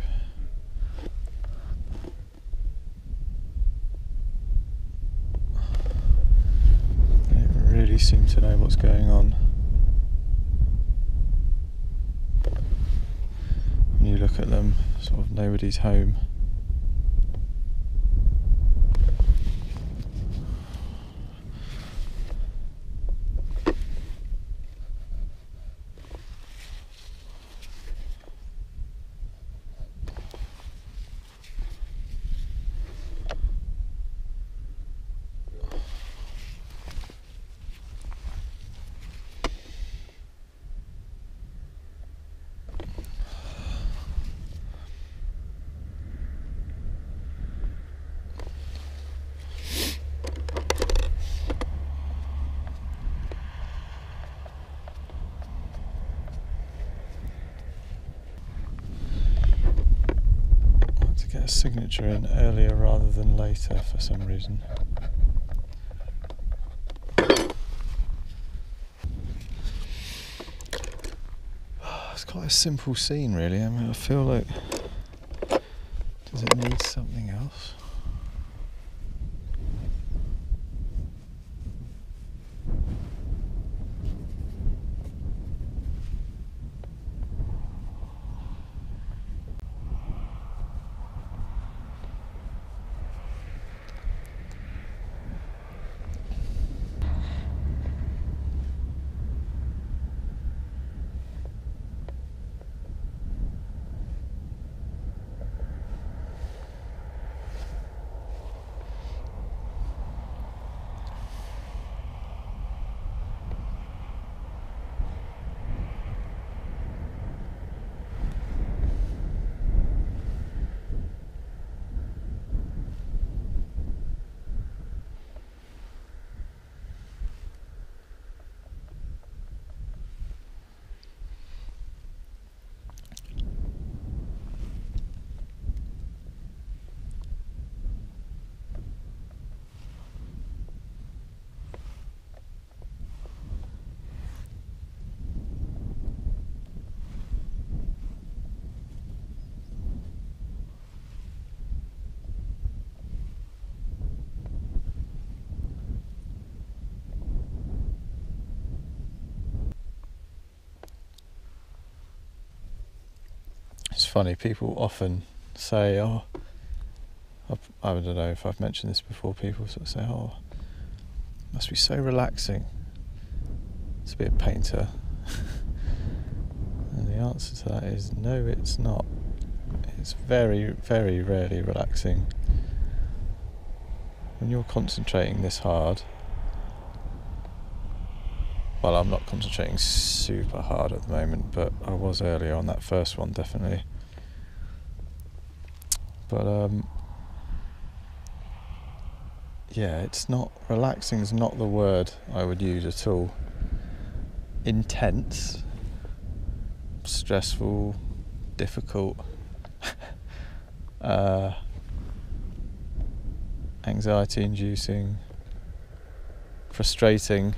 They really seem to know what's going on. When you look at them, sort of nobody's home. Get a signature in earlier rather than later for some reason. It's quite a simple scene really. I mean, I feel like, does it need something else? funny, people often say, oh, I don't know if I've mentioned this before, people sort of say, oh, it must be so relaxing to be a painter. And the answer to that is no, it's not. It's very, very rarely relaxing. When you're concentrating this hard, well, I'm not concentrating super hard at the moment, but I was earlier on that first one, definitely. But yeah, it's not, relaxing is not the word I would use at all. Intense, stressful, difficult, anxiety-inducing, frustrating,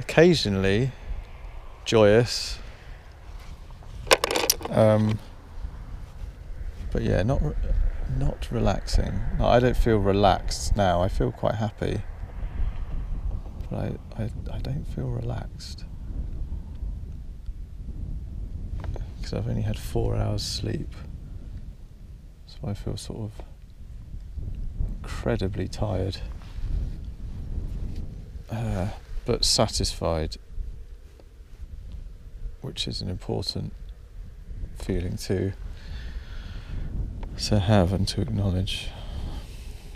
occasionally joyous, but yeah, not relaxing. No, I don't feel relaxed now. I feel quite happy, but I don't feel relaxed because I've only had 4 hours sleep, so I feel sort of incredibly tired, but satisfied, which is an important feeling to have and to acknowledge.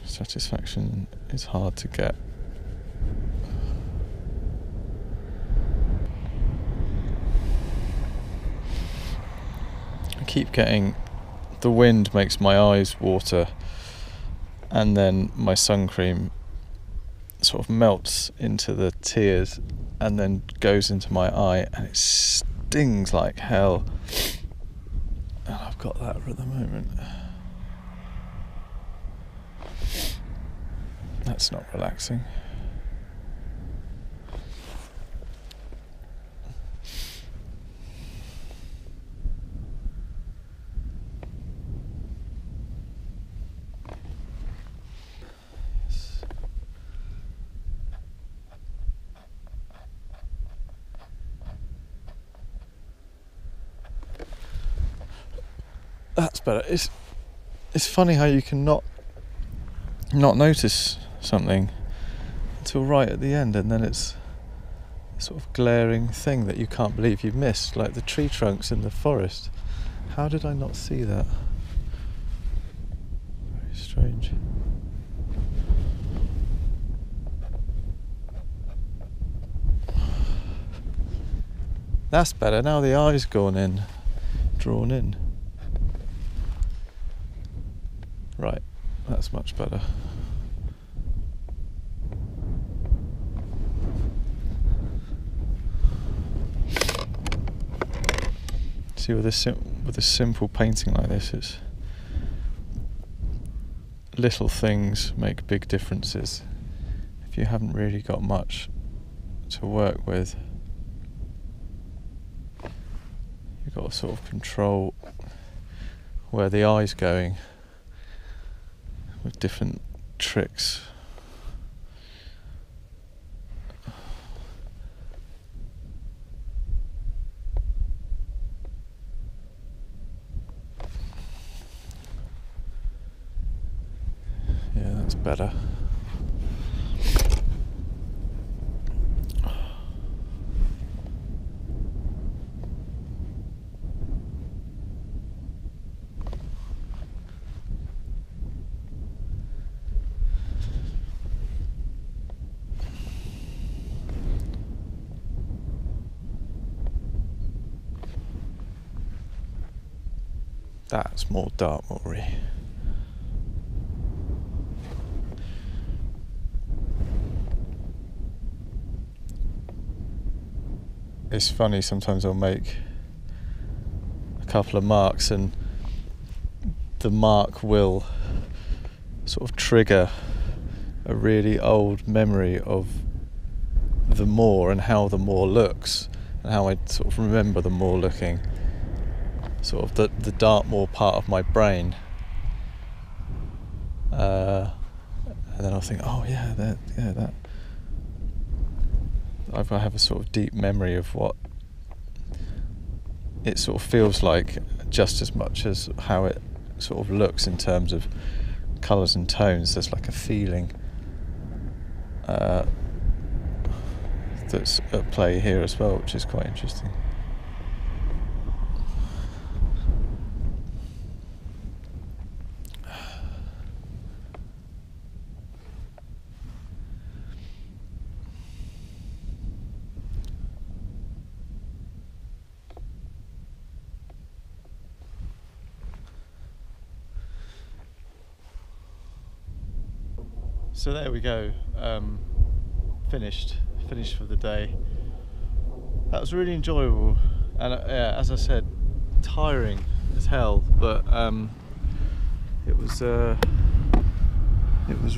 Satisfaction is hard to get. I keep getting, the wind makes my eyes water, and then my sun cream sort of melts into the tears and then goes into my eye, and it stings like hell, and I've got that at the moment. That's not relaxing. That's better. It's funny how you can not notice something until right at the end, and then it's a sort of glaring thing that you can't believe you missed, like the tree trunks in the forest. How did I not see that? Very strange. That's better. Now the eye's gone in, drawn in. Right, that's much better. See, with a simple painting like this, it's little things make big differences. If you haven't really got much to work with, you've got to sort of control where the eye's going with different tricks. Yeah, that's better. That's more Dartmoory. It's funny, sometimes I'll make a couple of marks and the mark will sort of trigger a really old memory of the moor and how the moor looks, and how I sort of remember the moor looking. Sort of the Dartmoor part of my brain, and then I'll think, oh yeah, that. I have a sort of deep memory of what it sort of feels like just as much as how it sort of looks in terms of colours and tones. There's like a feeling that's at play here as well, which is quite interesting. So there we go, finished for the day. That was really enjoyable, and yeah, as I said, tiring as hell, but it was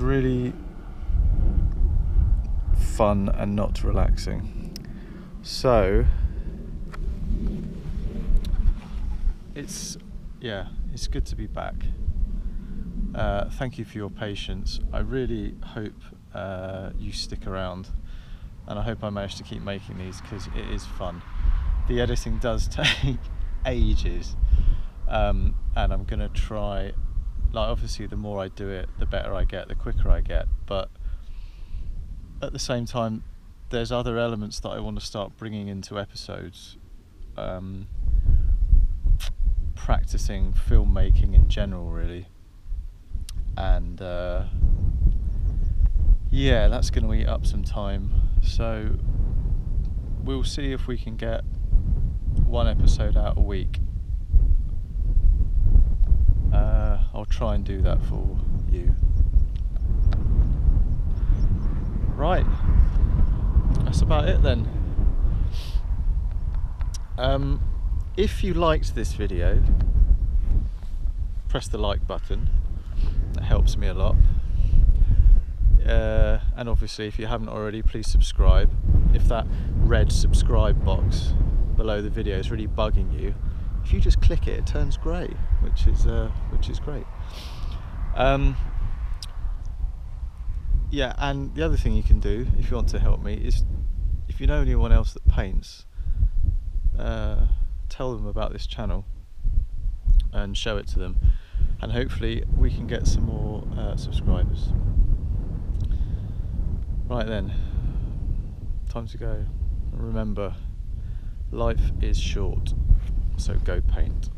really fun and not relaxing. So it's good to be back. Thank you for your patience. I really hope you stick around, and I hope I manage to keep making these because it is fun. The editing does take ages, and I'm gonna try, like, obviously the more I do it the better I get, the quicker I get, but at the same time there's other elements that I want to start bringing into episodes, practicing filmmaking in general really. And yeah, that's going to eat up some time, so we'll see if we can get one episode out a week. I'll try and do that for you. Right, that's about it then. If you liked this video, press the like button. That helps me a lot, and obviously if you haven't already, please subscribe. If that red subscribe box below the video is really bugging you, if you just click it, it turns grey, which is great. Yeah, and the other thing you can do if you want to help me is, if you know anyone else that paints, tell them about this channel and show it to them, and hopefully we can get some more subscribers. Right then, time to go. Remember, life is short, so go paint.